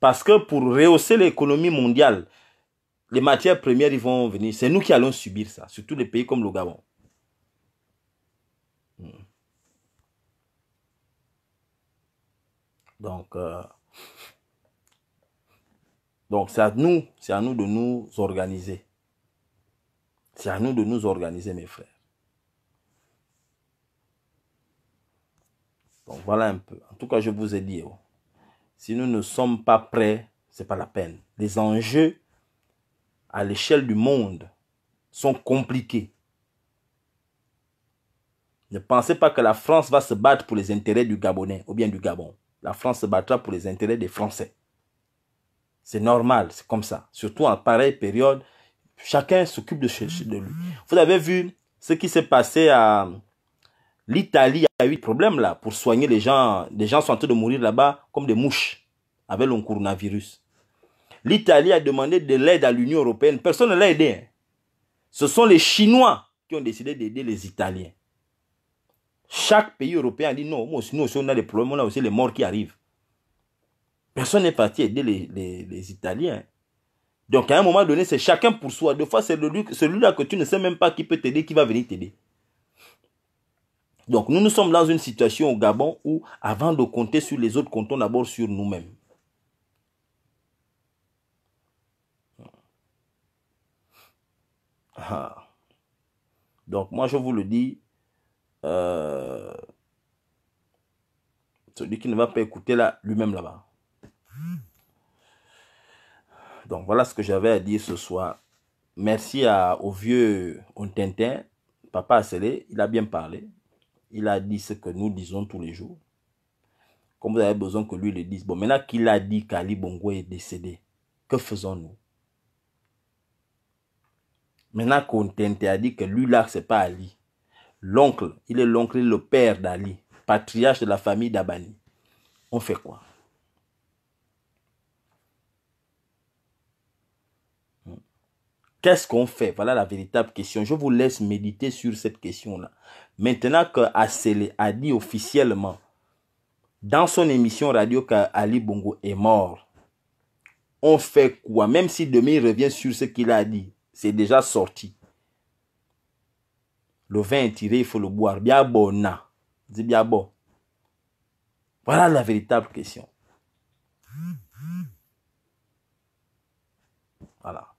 Parce que pour rehausser l'économie mondiale, les matières premières ils vont venir. C'est nous qui allons subir ça. Surtout les pays comme le Gabon. Donc, euh, donc c'est à nous, c'est à nous de nous organiser. C'est à nous de nous organiser, mes frères. Donc voilà un peu. En tout cas, je vous ai dit, oh, si nous ne sommes pas prêts, ce n'est pas la peine. Les enjeux à l'échelle du monde sont compliqués. Ne pensez pas que la France va se battre pour les intérêts du Gabonais ou bien du Gabon. La France se battra pour les intérêts des Français. C'est normal, c'est comme ça. Surtout en pareille période, chacun s'occupe de, de lui. Vous avez vu ce qui s'est passé à... L'Italie a eu des problèmes là pour soigner les gens. Les gens sont en train de mourir là-bas comme des mouches avec le coronavirus. L'Italie a demandé de l'aide à l'Union européenne. Personne ne l'a aidé. Ce sont les Chinois qui ont décidé d'aider les Italiens. Chaque pays européen a dit non, nous aussi on a des problèmes, on a aussi les morts qui arrivent. Personne n'est parti aider les, les, les Italiens. Donc à un moment donné, c'est chacun pour soi. Des fois, c'est celui-là que tu ne sais même pas qui peut t'aider, qui va venir t'aider. Donc, nous, nous sommes dans une situation au Gabon où, avant de compter sur les autres, comptons d'abord sur nous-mêmes. Ah. Donc moi je vous le dis, euh, celui qui ne va pas écouter là, lui-même là-bas. Donc voilà ce que j'avais à dire ce soir. Merci à, au vieux Ontintin, papa Asselé, il a bien parlé. Il a dit ce que nous disons tous les jours. Comme vous avez besoin que lui le dise. Bon, maintenant qu'il a dit qu'Ali Bongo est décédé, que faisons-nous? Maintenant qu'Ontintin a dit que lui là, c'est pas Ali. L'oncle, il est l'oncle, le père d'Ali, patriarche de la famille d'Abani. On fait quoi? Qu'est-ce qu'on fait? Voilà la véritable question. Je vous laisse méditer sur cette question-là. Maintenant que Asselé a dit officiellement, dans son émission radio, qu'Ali Bongo est mort, on fait quoi? Même si demain il revient sur ce qu'il a dit, c'est déjà sorti. Le vin est tiré, il faut le boire. Bien bon, non. Dis bien bon. Voilà la véritable question. Voilà.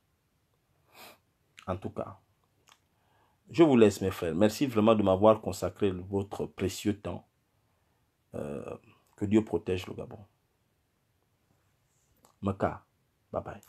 En tout cas, je vous laisse mes frères. Merci vraiment de m'avoir consacré votre précieux temps. Euh, que Dieu protège le Gabon. Maka, bye bye.